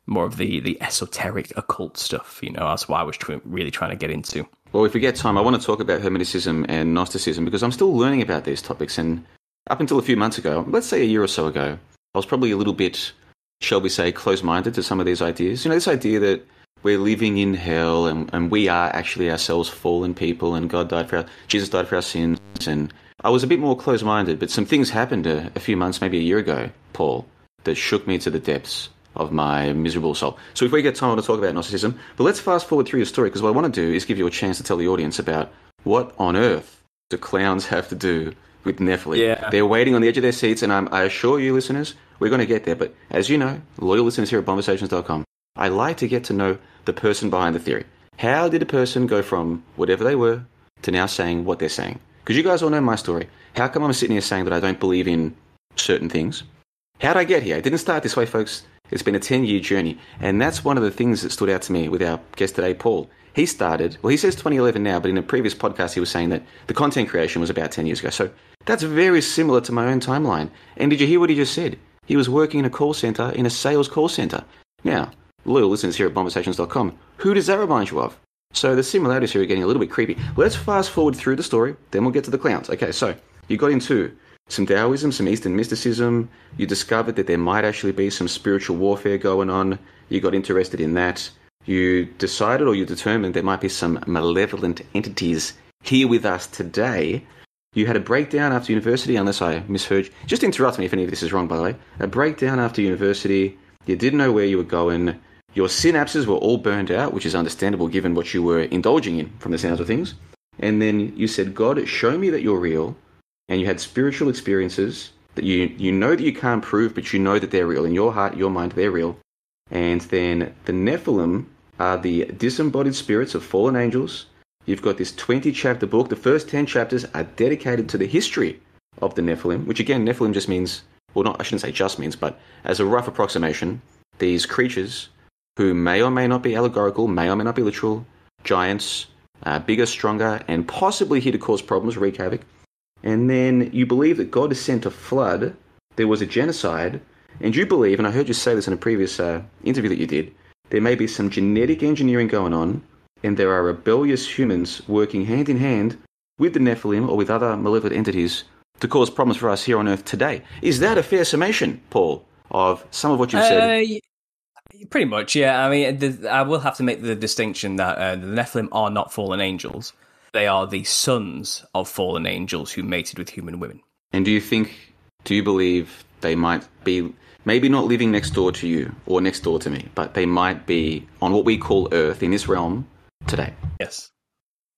more of the the esoteric occult stuff. You know, that's what I was tr- really trying to get into. Well, if we get time, I want to talk about Hermeticism and Gnosticism because I'm still learning about these topics and. Up until a few months ago, let's say a year or so ago, I was probably a little bit, shall we say, close-minded to some of these ideas. You know, this idea that we're living in hell and, and we are actually ourselves fallen people and God died for our, Jesus died for our sins. And I was a bit more close-minded, but some things happened a, a few months, maybe a year ago, Paul, that shook me to the depths of my miserable soul. So if we get time, I want to talk about Gnosticism. But let's fast forward through your story, because what I want to do is give you a chance to tell the audience about what on earth do clowns have to do with Nephilim. Yeah. They're waiting on the edge of their seats, and I'm, I assure you, listeners, we're going to get there. But as you know, loyal listeners here at Bonversations dot com, I like to get to know the person behind the theory. How did a person go from whatever they were to now saying what they're saying? Because you guys all know my story. How come I'm sitting here saying that I don't believe in certain things? How did I get here? It didn't start this way, folks. It's been a ten-year journey, and that's one of the things that stood out to me with our guest today, Paul. He started, well, he says twenty eleven now, but in a previous podcast, he was saying that the content creation was about ten years ago. So that's very similar to my own timeline. And did you hear what he just said? He was working in a call center, in a sales call center. Now, loyal listeners here at Bonversations dot com, who does that remind you of? So the similarities here are getting a little bit creepy. Let's fast forward through the story, then we'll get to the clowns. Okay, so you got into some Taoism, some Eastern mysticism. You discovered that there might actually be some spiritual warfare going on. You got interested in that. You decided or you determined there might be some malevolent entities here with us today. You had a breakdown after university, unless I misheard you. Just interrupt me if any of this is wrong, by the way. A breakdown after university. You didn't know where you were going. Your synapses were all burned out, which is understandable given what you were indulging in from the sounds of things. And then you said, God, show me that you're real. And you had spiritual experiences that you, you know that you can't prove, but you know that they're real. In your heart, your mind, they're real. And then the Nephilim are the disembodied spirits of fallen angels. You've got this twenty-chapter book. The first ten chapters are dedicated to the history of the Nephilim, which again, Nephilim just means, well, not I shouldn't say just means, but as a rough approximation, these creatures who may or may not be allegorical, may or may not be literal, giants, uh, bigger, stronger, and possibly here to cause problems, wreak havoc. And then you believe that God has sent a flood, there was a genocide, and you believe, and I heard you say this in a previous uh, interview that you did, there may be some genetic engineering going on, and there are rebellious humans working hand in hand with the Nephilim or with other malevolent entities to cause problems for us here on Earth today. Is that a fair summation, Paul, of some of what you've uh, said? Yeah. Pretty much, yeah. I mean, the, I will have to make the distinction that uh, the Nephilim are not fallen angels. They are the sons of fallen angels who mated with human women. And do you think, do you believe they might be... maybe not living next door to you or next door to me, but they might be on what we call Earth in this realm today. Yes.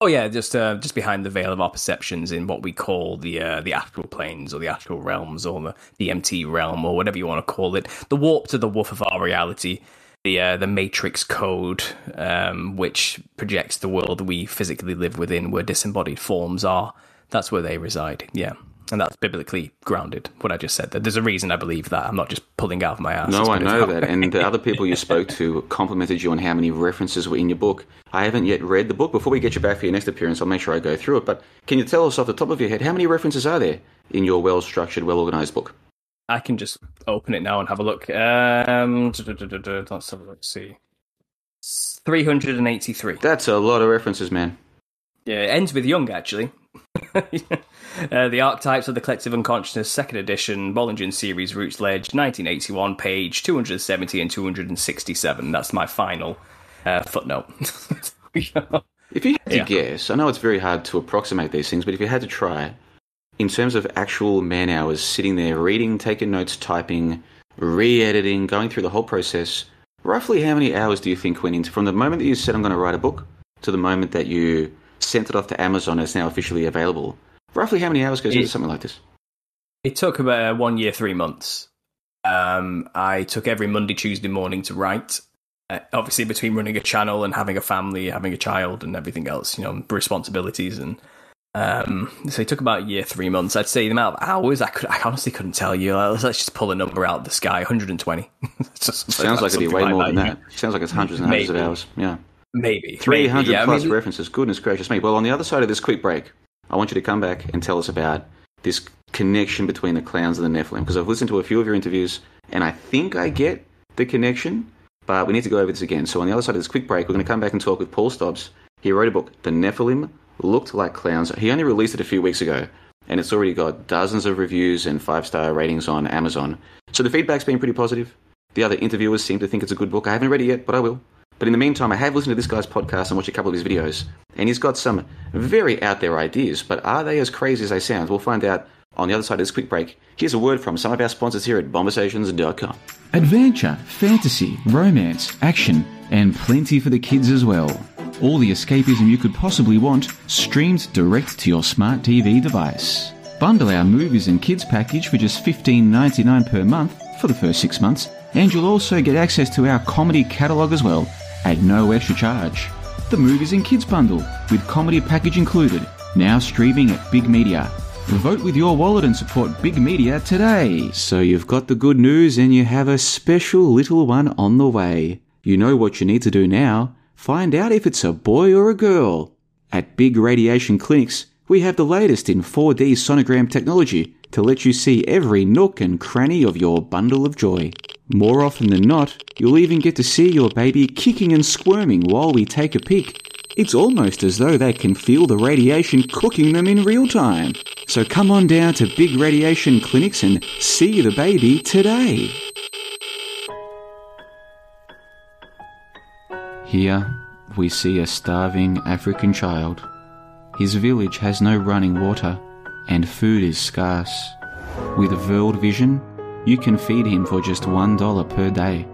Oh yeah, just uh, just behind the veil of our perceptions in what we call the uh, the astral planes or the astral realms or the, the M T realm or whatever you want to call it, the warp to the woof of our reality, the uh, the matrix code, um, which projects the world we physically live within, where disembodied forms are. That's where they reside. Yeah. And that's biblically grounded, what I just said. There's a reason I believe that. I'm not just pulling out of my ass. No, I know that. And the other people you spoke to complimented you on how many references were in your book. I haven't yet read the book. Before we get you back for your next appearance, I'll make sure I go through it. But can you tell us off the top of your head, how many references are there in your well-structured, well-organized book? I can just open it now and have a look. Um, let's have a look. See, three hundred eighty-three. That's a lot of references, man. Yeah, it ends with Jung, actually. uh, the Archetypes of the Collective Unconsciousness, second edition, Bollingen Series, Roots Ledge, nineteen eighty-one, page two hundred seventy and two hundred sixty-seven. That's my final uh, footnote. If you had to yeah. guess, I know it's very hard to approximate these things, but if you had to try, in terms of actual man hours, sitting there reading, taking notes, typing, re-editing, going through the whole process, roughly how many hours do you think went into, from the moment that you said I'm going to write a book to the moment that you sent it off to Amazon and it's now officially available, roughly how many hours goes it, into something like this? It took about one year, three months. Um, I took every Monday, Tuesday morning to write. Uh, obviously, between running a channel and having a family, having a child and everything else, you know, responsibilities. And um, so it took about a year, three months. I'd say the amount of hours, I could, I honestly couldn't tell you. Let's, let's just pull a number out of the sky, one hundred twenty. just, Sounds like it'd be way like more that. than that. Sounds like it's hundreds and hundreds Maybe. of hours. Yeah. Maybe. three hundred Maybe, yeah, plus I mean, references. Goodness gracious me. Well, on the other side of this quick break, I want you to come back and tell us about this connection between the clowns and the Nephilim, because I've listened to a few of your interviews and I think I get the connection. But we need to go over this again. So on the other side of this quick break, we're going to come back and talk with Paul Stobbs. He wrote a book, The Nephilim Looked Like Clowns. He only released it a few weeks ago, and it's already got dozens of reviews and five-star ratings on Amazon. So the feedback's been pretty positive. The other interviewers seem to think it's a good book. I haven't read it yet, but I will. But in the meantime, I have listened to this guy's podcast and watched a couple of his videos, and he's got some very out-there ideas, but are they as crazy as they sound? We'll find out on the other side of this quick break. Here's a word from some of our sponsors here at Bonversations dot com. Adventure, fantasy, romance, action, and plenty for the kids as well. All the escapism you could possibly want, streamed direct to your smart T V device. Bundle our movies and kids package for just fifteen ninety-nine per month for the first six months, and you'll also get access to our comedy catalogue as well, at no extra charge. The movies and kids bundle, with comedy package included, now streaming at Big Media. Vote with your wallet and support Big Media today. So you've got the good news and you have a special little one on the way. You know what you need to do now. Find out if it's a boy or a girl. At Big Radiation Clinics, we have the latest in four D sonogram technology to let you see every nook and cranny of your bundle of joy. More often than not, you'll even get to see your baby kicking and squirming while we take a peek. It's almost as though they can feel the radiation cooking them in real time. So come on down to Big Radiation Clinics and see the baby today. Here, we see a starving African child. His village has no running water, and food is scarce. With World Vision, you can feed him for just one dollar per day.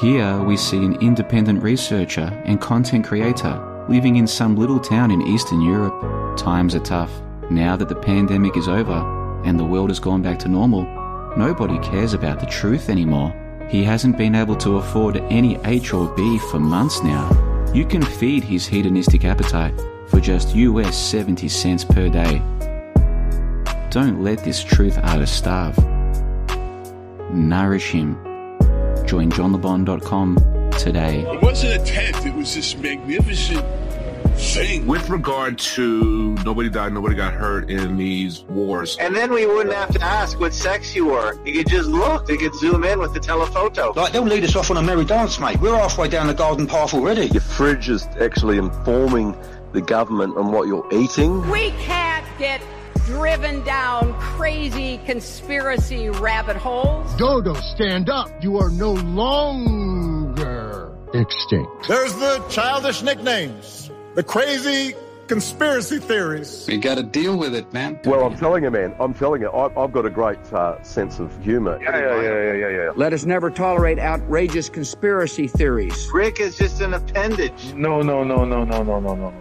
Here we see an independent researcher and content creator living in some little town in Eastern Europe. Times are tough. Now that the pandemic is over and the world has gone back to normal, nobody cares about the truth anymore. He hasn't been able to afford any H or B for months now. You can feed his hedonistic appetite for just U S seventy cents per day. Don't let this truth artist starve. Nourish him. Join John LeBon dot com today. It wasn't a tent, it was this magnificent thing. With regard to nobody died, nobody got hurt in these wars. And then we wouldn't have to ask what sex you were. You could just look, they could zoom in with the telephoto. Like, they'll lead us off on a merry dance, mate. We're halfway down the garden path already. Your fridge is actually informing the government on what you're eating. We can't get driven down crazy conspiracy rabbit holes. Dodo, stand up. You are no longer extinct. There's the childish nicknames, the crazy conspiracy theories. You got to deal with it, man. Well, I'm telling you, man, I'm telling you, I've, I've got a great uh, sense of humor. Yeah, yeah, yeah, yeah, yeah, yeah. Let us never tolerate outrageous conspiracy theories. Rick is just an appendage. No, no, no, no, no, no, no, no.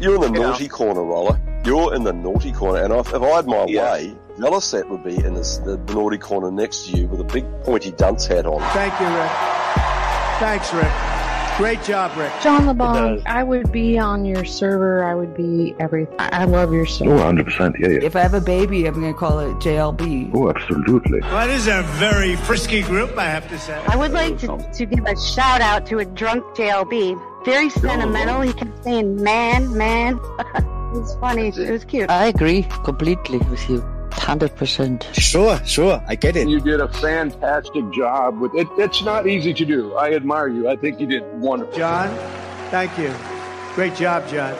You're in the naughty corner, Roller. You're in the naughty corner, and if, if I had my yeah. way, Velocet would be in this, the naughty corner next to you with a big pointy dunce hat on. Thank you, Rick. Thanks, Rick. Great job, Rick. John LeBon, I would be on your server. I would be everything. I love your server. Oh, one hundred percent, yeah, yeah. If I have a baby, I'm going to call it J L B. Oh, absolutely. Well, that is a very frisky group, I have to say. I would like to, to give a shout-out to a drunk J L B. Very sentimental. He kept saying, man, man. It was funny. It was cute. I agree completely with you. one hundred percent. Sure, sure. I get it. You did a fantastic job with it. It's not easy to do. I admire you. I think you did wonderful. John, thank you. Great job, John.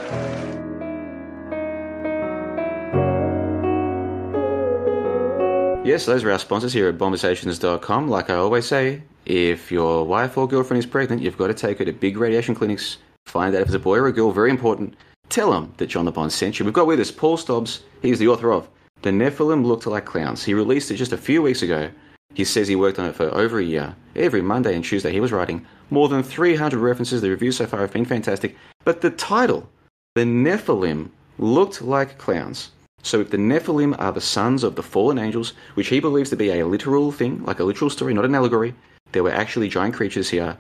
Yes, so those are our sponsors here at Bonversations dot com. Like I always say, if your wife or girlfriend is pregnant, you've got to take her to big radiation clinics. Find out if it's a boy or a girl. Very important. Tell them that John LeBon sent you. We've got with us Paul Stobbs. He's the author of The Nephilim Looked Like Clowns. He released it just a few weeks ago. He says he worked on it for over a year. Every Monday and Tuesday he was writing. More than three hundred references. The reviews so far have been fantastic. But the title, The Nephilim Looked Like Clowns. So if the Nephilim are the sons of the fallen angels, which he believes to be a literal thing, like a literal story, not an allegory, there were actually giant creatures here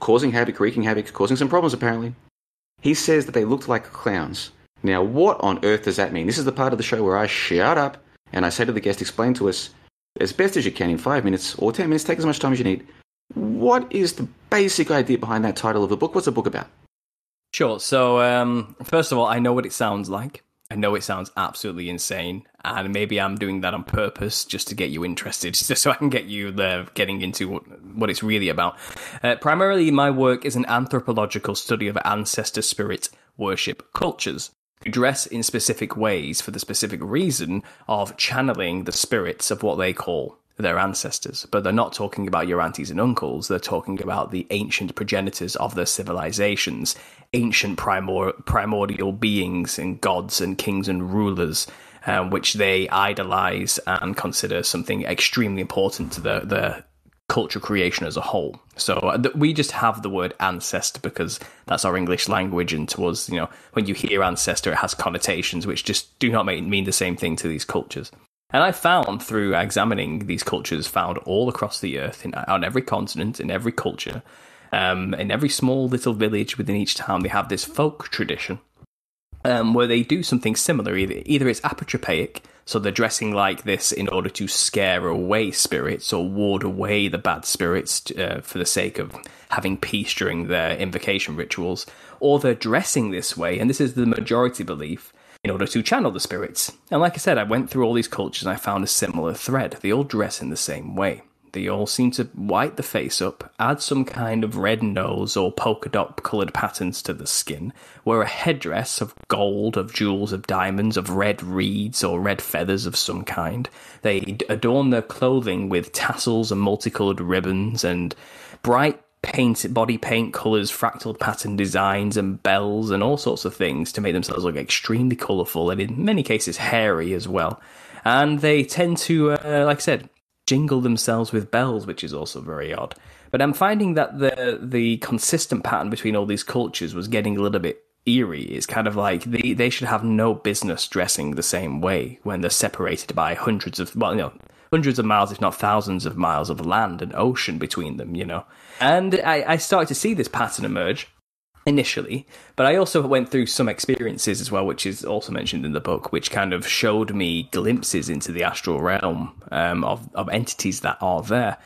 causing havoc, wreaking havoc, causing some problems apparently. He says that they looked like clowns. Now, what on earth does that mean? This is the part of the show where I shout up and I say to the guest, explain to us as best as you can in five minutes or ten minutes, take as much time as you need. What is the basic idea behind that title of the book? What's the book about? Sure. So, um, first of all, I know what it sounds like. I know it sounds absolutely insane, and maybe I'm doing that on purpose just to get you interested, just so I can get you there, getting into what, what it's really about. Uh, primarily, my work is an anthropological study of ancestor spirit worship cultures who dress in specific ways for the specific reason of channeling the spirits of what they call their ancestors. But they're not talking about your aunties and uncles. They're talking about the ancient progenitors of their civilizations, ancient primor- primordial beings and gods and kings and rulers, uh, which they idolize and consider something extremely important to their, their culture creation as a whole. So uh, th- we just have the word ancestor because that's our English language. And to us, you know, when you hear ancestor, it has connotations which just do not make, mean the same thing to these cultures. And I found through examining these cultures found all across the earth, in, on every continent, in every culture, um, in every small little village within each town, they have this folk tradition um, where they do something similar. Either, either it's apotropaic, so they're dressing like this in order to scare away spirits or ward away the bad spirits uh, for the sake of having peace during their invocation rituals, or they're dressing this way, and this is the majority belief, in order to channel the spirits. And like I said, I went through all these cultures and I found a similar thread. They all dress in the same way. They all seem to white the face up, add some kind of red nose or polka dot coloured patterns to the skin, wear a headdress of gold, of jewels, of diamonds, of red reeds or red feathers of some kind. They adorn their clothing with tassels and multicoloured ribbons and bright paint, body paint, colours, fractal pattern designs and bells and all sorts of things to make themselves look extremely colourful and in many cases hairy as well. And they tend to, uh, like I said, jingle themselves with bells, which is also very odd. But I'm finding that the the consistent pattern between all these cultures was getting a little bit eerie. It's kind of like they, they should have no business dressing the same way when they're separated by hundreds of, well, you know, hundreds of miles, if not thousands of miles of land and ocean between them, you know. And I, I started to see this pattern emerge initially, but I also went through some experiences as well, which is also mentioned in the book, which kind of showed me glimpses into the astral realm um, of, of entities that are there.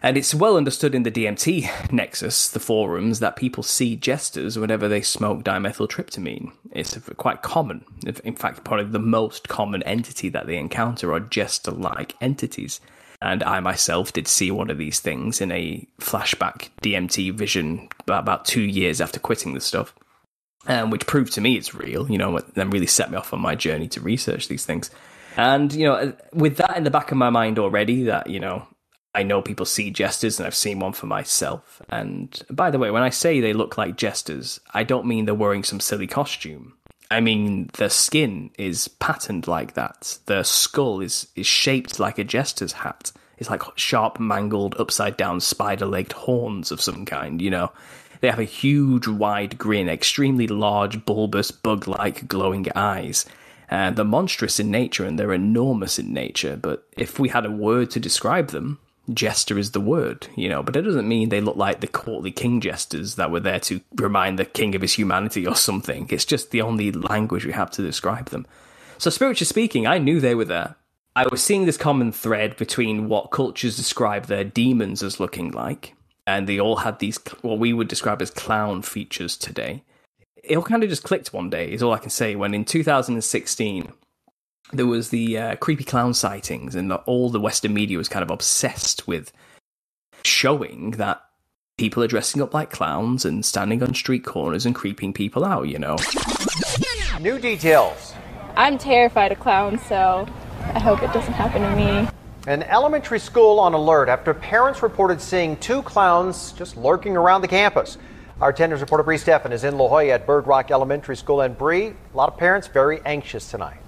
And it's well understood in the D M T nexus, the forums, that people see jesters whenever they smoke dimethyltryptamine. It's quite common. In fact, probably the most common entity that they encounter are jester-like entities. And I myself did see one of these things in a flashback D M T vision about two years after quitting the stuff, um, which proved to me it's real, you know, and really set me off on my journey to research these things. And, you know, with that in the back of my mind already, that, you know, I know people see jesters, and I've seen one for myself. And by the way, when I say they look like jesters, I don't mean they're wearing some silly costume. I mean, their skin is patterned like that. Their skull is, is shaped like a jester's hat. It's like sharp, mangled, upside-down, spider-legged horns of some kind, you know. They have a huge, wide grin, extremely large, bulbous, bug-like, glowing eyes. Uh, they're monstrous in nature, and they're enormous in nature. But if we had a word to describe them, jester is the word, you know, but it doesn't mean they look like the courtly king jesters that were there to remind the king of his humanity or something. It's just the only language we have to describe them. So spiritually speaking, I knew they were there. I was seeing this common thread between what cultures describe their demons as looking like, and they all had these, what we would describe as clown features today. It all kind of just clicked one day, is all I can say, when in two thousand sixteen... there was the uh, creepy clown sightings, and all the Western media was kind of obsessed with showing that people are dressing up like clowns and standing on street corners and creeping people out, you know. New details. I'm terrified of clowns, so I hope it doesn't happen to me. An elementary school on alert after parents reported seeing two clowns just lurking around the campus. Our ten news reporter Bree Steffen is in La Jolla at Bird Rock Elementary School. And Bree, a lot of parents very anxious tonight.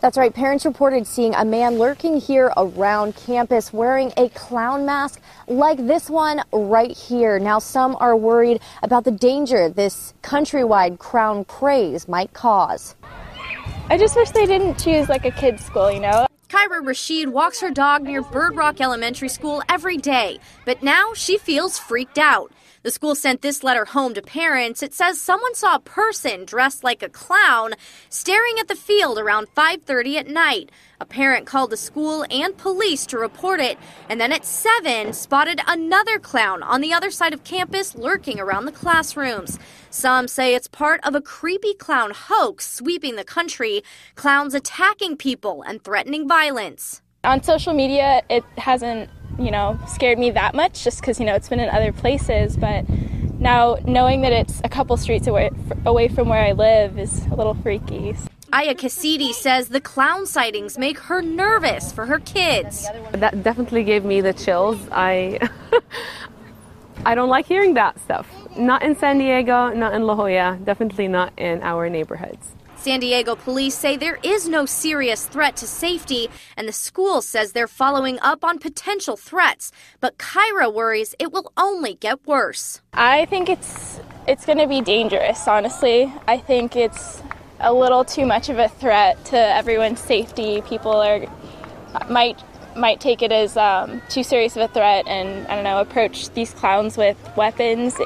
That's right. Parents reported seeing a man lurking here around campus wearing a clown mask like this one right here. Now, some are worried about the danger this countrywide clown craze might cause. I just wish they didn't choose like a kid's school, you know. Kyra Rashid walks her dog near Bird Rock Elementary School every day, but now she feels freaked out. The school sent this letter home to parents. It says someone saw a person dressed like a clown staring at the field around five thirty at night. A parent called the school and police to report it, and then at seven spotted another clown on the other side of campus lurking around the classrooms. Some say it's part of a creepy clown hoax sweeping the country, clowns attacking people and threatening violence. On social media, it hasn't, you know, scared me that much just because, you know, it's been in other places. But now knowing that it's a couple streets away, away from where I live is a little freaky. Aya Cassidy says the clown sightings make her nervous for her kids. That definitely gave me the chills. I, I don't like hearing that stuff. Not in San Diego, not in La Jolla, definitely not in our neighborhoods. San Diego police say there is no serious threat to safety, and the school says they're following up on potential threats. But Kyra worries it will only get worse. I think it's it's going to be dangerous, honestly. I think it's a little too much of a threat to everyone's safety. People are might might take it as um, too serious of a threat and, I don't know, approach these clowns with weapons.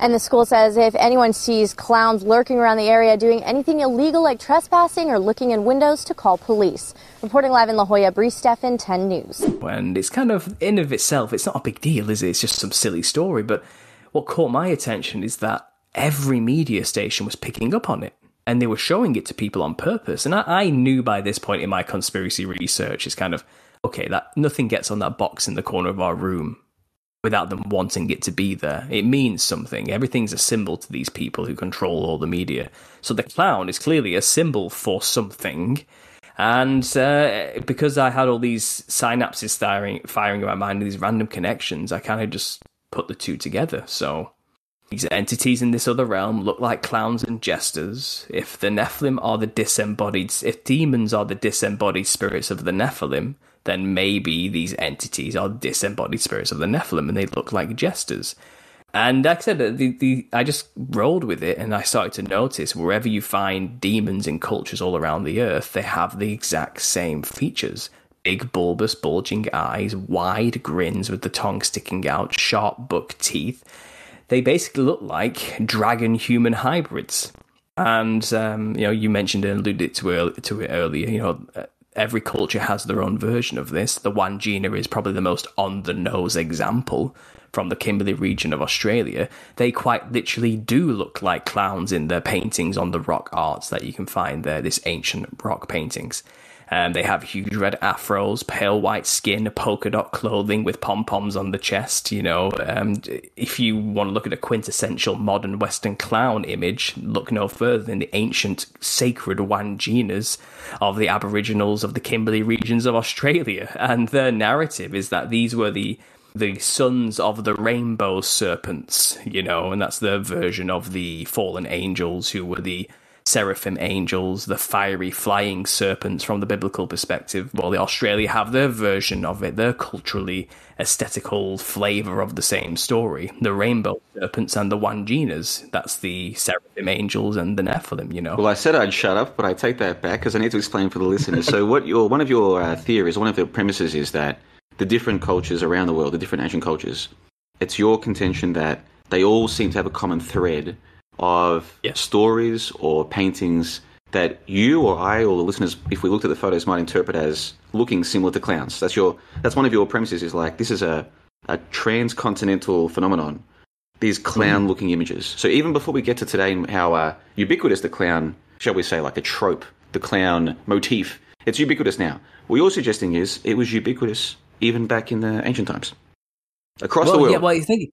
And the school says if anyone sees clowns lurking around the area doing anything illegal like trespassing or looking in windows, to call police. Reporting live in La Jolla, Bree Steffen, ten news. And it's kind of, in of itself, it's not a big deal, is it? It's just some silly story. But what caught my attention is that every media station was picking up on it. And they were showing it to people on purpose. And I, I knew by this point in my conspiracy research, it's kind of, okay, that nothing gets on that box in the corner of our room without them wanting it to be there. It means something. Everything's a symbol to these people who control all the media. So the clown is clearly a symbol for something. And uh, because I had all these synapses firing, firing in my mind, these random connections, I kind of just put the two together. So these entities in this other realm look like clowns and jesters. If the Nephilim are the disembodied... If demons are the disembodied spirits of the Nephilim, then maybe these entities are disembodied spirits of the Nephilim, and they look like jesters. And like I said, the, the, I just rolled with it, and I started to notice wherever you find demons in cultures all around the earth, they have the exact same features. Big, bulbous, bulging eyes, wide grins with the tongue sticking out, sharp buck teeth. They basically look like dragon-human hybrids. And, um, you know, you mentioned and alluded to it, to it earlier, you know, every culture has their own version of this. The Wandjina is probably the most on-the-nose example from the Kimberley region of Australia. They quite literally do look like clowns in their paintings on the rock arts that you can find there, this ancient rock paintings. Um, they have huge red afros, pale white skin, polka dot clothing with pom-poms on the chest. You know, um, if you want to look at a quintessential modern Western clown image, look no further than the ancient sacred Wandjinas of the Aboriginals of the Kimberley regions of Australia. And their narrative is that these were the the sons of the rainbow serpents, you know, and that's their version of the fallen angels who were the seraphim angels, the fiery flying serpents from the biblical perspective. Well, the Australia have their version of it, their culturally aesthetical flavour of the same story. The rainbow serpents and the Wandjinas, that's the seraphim angels and the Nephilim, you know. Well, I said I'd shut up, but I take that back because I need to explain for the listeners. So what your one of your uh, theories, one of your premises is that the different cultures around the world, the different ancient cultures, it's your contention that they all seem to have a common thread of yes. stories or paintings that you or I or the listeners, if we looked at the photos, might interpret as looking similar to clowns. That's your that's one of your premises is like this is a, a transcontinental phenomenon, these clown-looking mm. images. So even before we get to today and how uh, ubiquitous the clown, shall we say, like a trope, the clown motif It's ubiquitous now. What you're suggesting is it was ubiquitous even back in the ancient times. Across well, the world. Yeah, well, you think...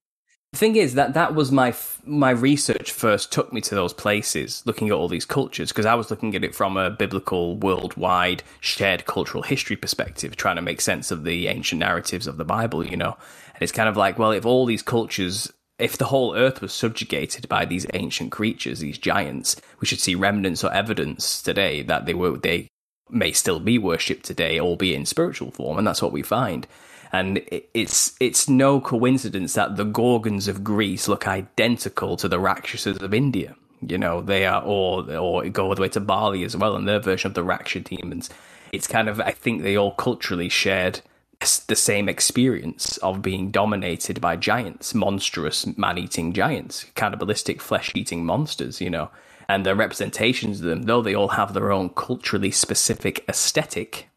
The thing is that that was my my research first took me to those places, looking at all these cultures, because I was looking at it from a biblical, worldwide, shared cultural history perspective, trying to make sense of the ancient narratives of the Bible, you know. And it's kind of like, well, if all these cultures, if the whole earth was subjugated by these ancient creatures, these giants, we should see remnants or evidence today that they were they may still be worshipped today, albeit in spiritual form, and that's what we find. And it's it's no coincidence that the Gorgons of Greece look identical to the Rakshasas of India. You know, they are, or, or go all the way to Bali as well, and their version of the Rakshasa demons. It's kind of, I think they all culturally shared the same experience of being dominated by giants, monstrous, man-eating giants, cannibalistic, flesh-eating monsters, you know. And their representations of them, though they all have their own culturally specific aesthetic.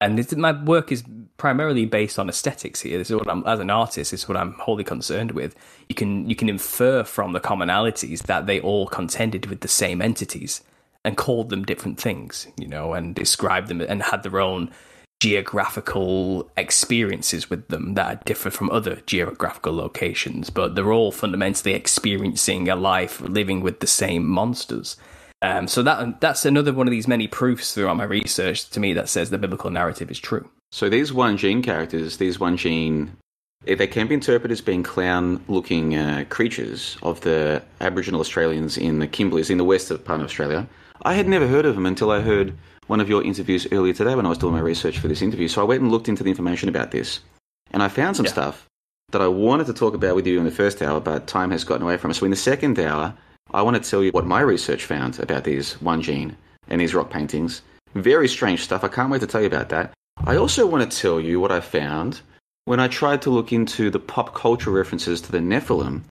And this, my work is primarily based on aesthetics here. This is what I'm, as an artist, this is what I'm wholly concerned with. You can you can infer from the commonalities that they all contended with the same entities and called them different things, you know, and described them and had their own geographical experiences with them that differ from other geographical locations. But they're all fundamentally experiencing a life living with the same monsters. Um, so that that's another one of these many proofs throughout my research to me that says the biblical narrative is true. So these Wandjina characters, these Wandjina, they can be interpreted as being clown-looking uh, creatures of the Aboriginal Australians in the Kimberleys, in the west of part of Australia. I had never heard of them until I heard one of your interviews earlier today when I was doing my research for this interview. So I went and looked into the information about this, and I found some yeah. stuff that I wanted to talk about with you in the first hour, but time has gotten away from us. So in the second hour, I want to tell you what my research found about these Wandjina and these rock paintings. Very strange stuff. I can't wait to tell you about that. I also want to tell you what I found when I tried to look into the pop culture references to the Nephilim.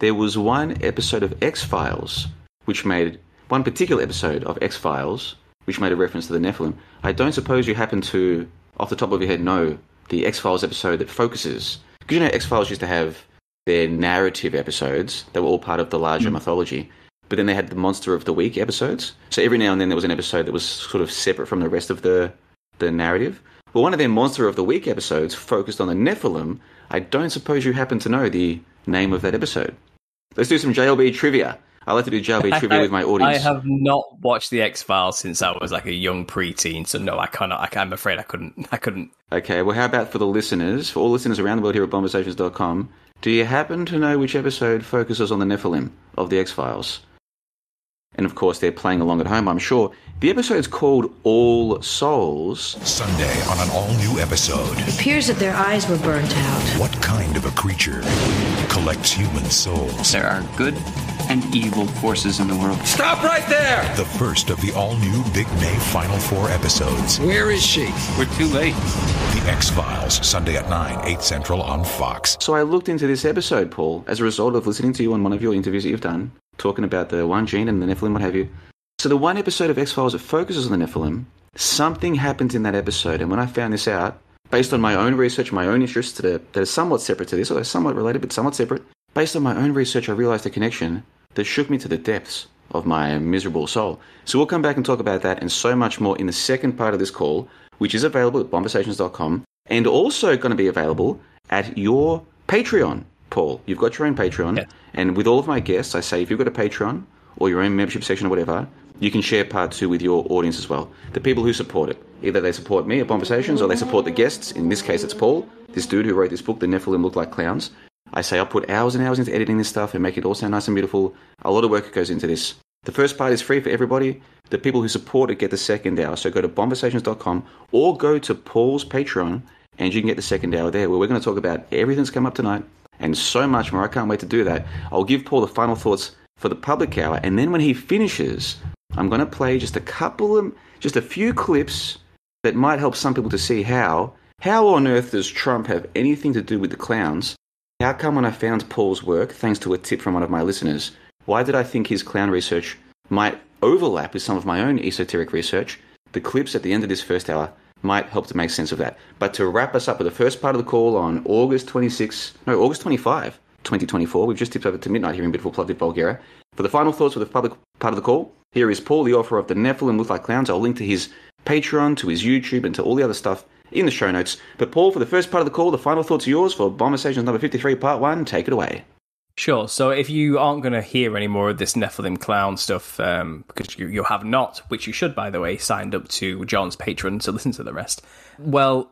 There was one episode of X-Files, which made one particular episode of X-Files, which made a reference to the Nephilim. I don't suppose you happen to, off the top of your head, know the X-Files episode that focuses, because you know X-Files used to have their narrative episodes that were all part of the larger mm. mythology. But then they had the Monster of the Week episodes. So every now and then there was an episode that was sort of separate from the rest of the, the narrative. Well, one of their Monster of the Week episodes focused on the Nephilim. I don't suppose you happen to know the name of that episode. Let's do some J L B trivia. I like to do J L B trivia with my audience. I have not watched the X-Files since I was like a young preteen, so no, I cannot. I, I'm afraid I couldn't. I couldn't. Okay, well, how about for the listeners, for all listeners around the world here at Bonversations dot com, do you happen to know which episode focuses on the Nephilim of the X-Files? And of course, they're playing along at home, I'm sure. The episode's called All Souls. Sunday on an all-new episode. It appears that their eyes were burnt out. What kind of a creature collects human souls? There are good and evil forces in the world. Stop right there! The first of the all-new Big May Final Four episodes. Where is she? We're too late. The X-Files, Sunday at nine, eight Central on Fox. So I looked into this episode, Paul, as a result of listening to you on one of your interviews that you've done, talking about the Wandjina and the Nephilim, what have you. So the one episode of X-Files that focuses on the Nephilim, something happens in that episode. And when I found this out, based on my own research, my own interests that are, that are somewhat separate to this, although somewhat related, but somewhat separate, based on my own research, I realized a connection that shook me to the depths of my miserable soul. So we'll come back and talk about that and so much more in the second part of this call, which is available at Bonversations dot com, and also going to be available at your Patreon, Paul. You've got your own Patreon. Yeah. And with all of my guests, I say if you've got a Patreon or your own membership section or whatever, you can share part two with your audience as well. The people who support it. Either they support me at Bonversations or they support the guests. In this case, it's Paul, this dude who wrote this book, The Nephilim Looked Like Clowns. I say I'll put hours and hours into editing this stuff and make it all sound nice and beautiful. A lot of work goes into this. The first part is free for everybody. The people who support it get the second hour. So go to Bonversations dot com or go to Paul's Patreon and you can get the second hour there, where we're going to talk about everything that's come up tonight and so much more. I can't wait to do that. I'll give Paul the final thoughts for the public hour. And then when he finishes, I'm going to play just a couple of, just a few clips that might help some people to see how, how on earth does Trump have anything to do with the clowns? How come when I found Paul's work, thanks to a tip from one of my listeners, why did I think his clown research might overlap with some of my own esoteric research? The clips at the end of this first hour might help to make sense of that. But to wrap us up with the first part of the call on August twenty-sixth, no, August twenty-fifth, twenty twenty-four, we've just tipped over to midnight here in beautiful Plovdiv, Bulgaria. For the final thoughts for the public part of the call, here is Paul, the author of The Nephilim Looked Like Clowns. I'll link to his Patreon, to his YouTube, and to all the other stuff in the show notes. But Paul, for the first part of the call, the final thoughts are yours for Bonversations number fifty-three, part one. Take it away. Sure. So if you aren't going to hear any more of this Nephilim clown stuff, um, because you, you have not, which you should, by the way, signed up to John's Patreon to listen to the rest. Well,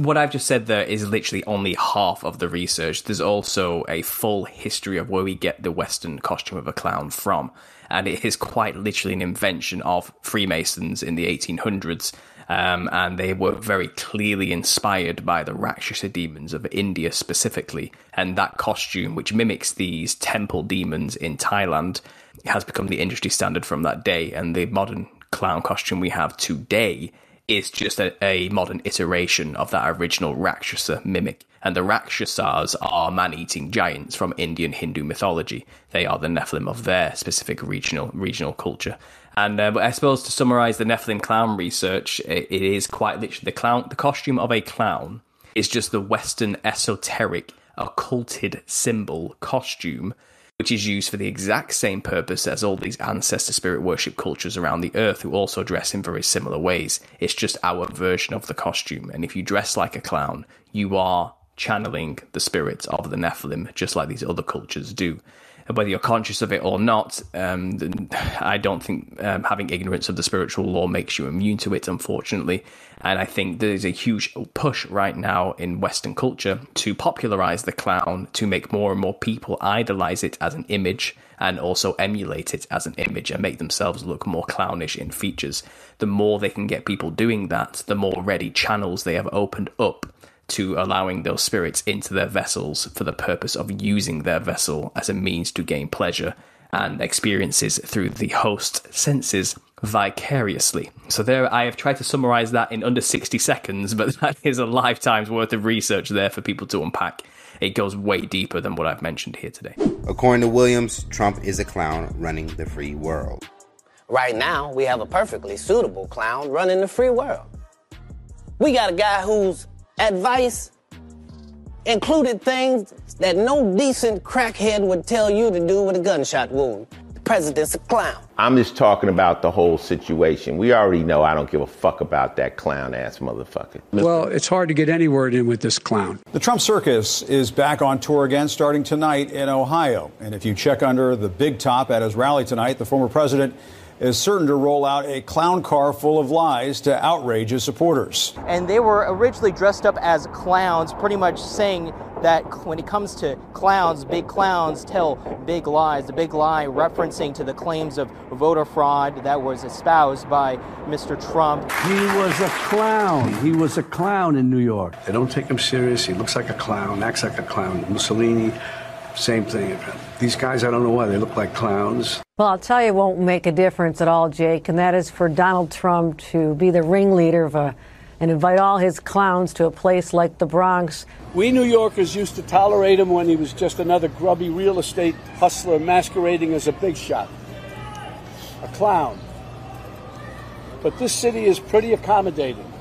what I've just said there is literally only half of the research. There's also a full history of where we get the Western costume of a clown from. And it is quite literally an invention of Freemasons in the eighteen hundreds. Um, and they were very clearly inspired by the Rakshasa demons of India specifically. And that costume, which mimics these temple demons in Thailand, has become the industry standard from that day. And the modern clown costume we have today is just a, a modern iteration of that original Rakshasa mimic. And the Rakshasas are man-eating giants from Indian Hindu mythology. They are the Nephilim of their specific regional regional culture. And uh, but I suppose to summarise the Nephilim clown research, it, it is quite literally the clown. The costume of a clown is just the Western esoteric occulted symbol costume, which is used for the exact same purpose as all these ancestor spirit worship cultures around the earth who also dress in very similar ways. It's just our version of the costume. And if you dress like a clown, you are channeling the spirits of the Nephilim, just like these other cultures do. Whether you're conscious of it or not, um, I don't think um, having ignorance of the spiritual law makes you immune to it, unfortunately. And I think there's a huge push right now in Western culture to popularize the clown, to make more and more people idolize it as an image and also emulate it as an image and make themselves look more clownish in features. The more they can get people doing that, the more ready channels they have opened up to allowing those spirits into their vessels for the purpose of using their vessel as a means to gain pleasure and experiences through the host senses vicariously. So there, I have tried to summarize that in under sixty seconds, but that is a lifetime's worth of research there for people to unpack. It goes way deeper than what I've mentioned here today. According to Williams, Trump is a clown running the free world. Right now, we have a perfectly suitable clown running the free world. We got a guy who's advice included things that no decent crackhead would tell you to do with a gunshot wound. The president's a clown. I'm just talking about the whole situation. We already know I don't give a fuck about that clown-ass motherfucker. Well, it's hard to get any word in with this clown. The Trump circus is back on tour again starting tonight in Ohio. And if you check under the big top at his rally tonight, the former president is certain to roll out a clown car full of lies to outrage his supporters. And they were originally dressed up as clowns, pretty much saying that when it comes to clowns, big clowns tell big lies. The big lie referencing to the claims of voter fraud that was espoused by Mister Trump. He was a clown. He was a clown in New York. They don't take him serious. He looks like a clown, acts like a clown. Mussolini, same thing. These guys, I don't know why they look like clowns. Well, I'll tell you, it won't make a difference at all, Jake, and that is for Donald Trump to be the ringleader of a, and invite all his clowns to a place like the Bronx. We New Yorkers used to tolerate him when he was just another grubby real estate hustler masquerading as a big shot, a clown. But this city is pretty accommodating.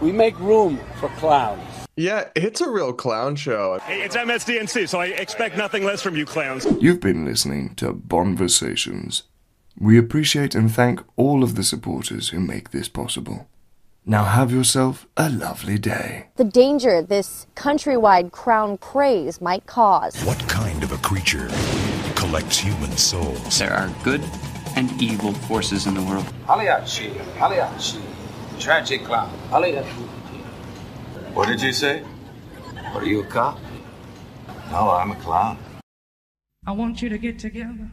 We make room for clowns. Yeah, it's a real clown show. Hey, it's M S D N C, so I expect nothing less from you clowns. You've been listening to Bonversations. We appreciate and thank all of the supporters who make this possible. Now have yourself a lovely day. The danger this countrywide crown craze might cause. What kind of a creature collects human souls? There are good and evil forces in the world. Aliachi, Aliachi, tragic clown, Aliachi. What did you say? What, are you a cop? No, I'm a clown. I want you to get together.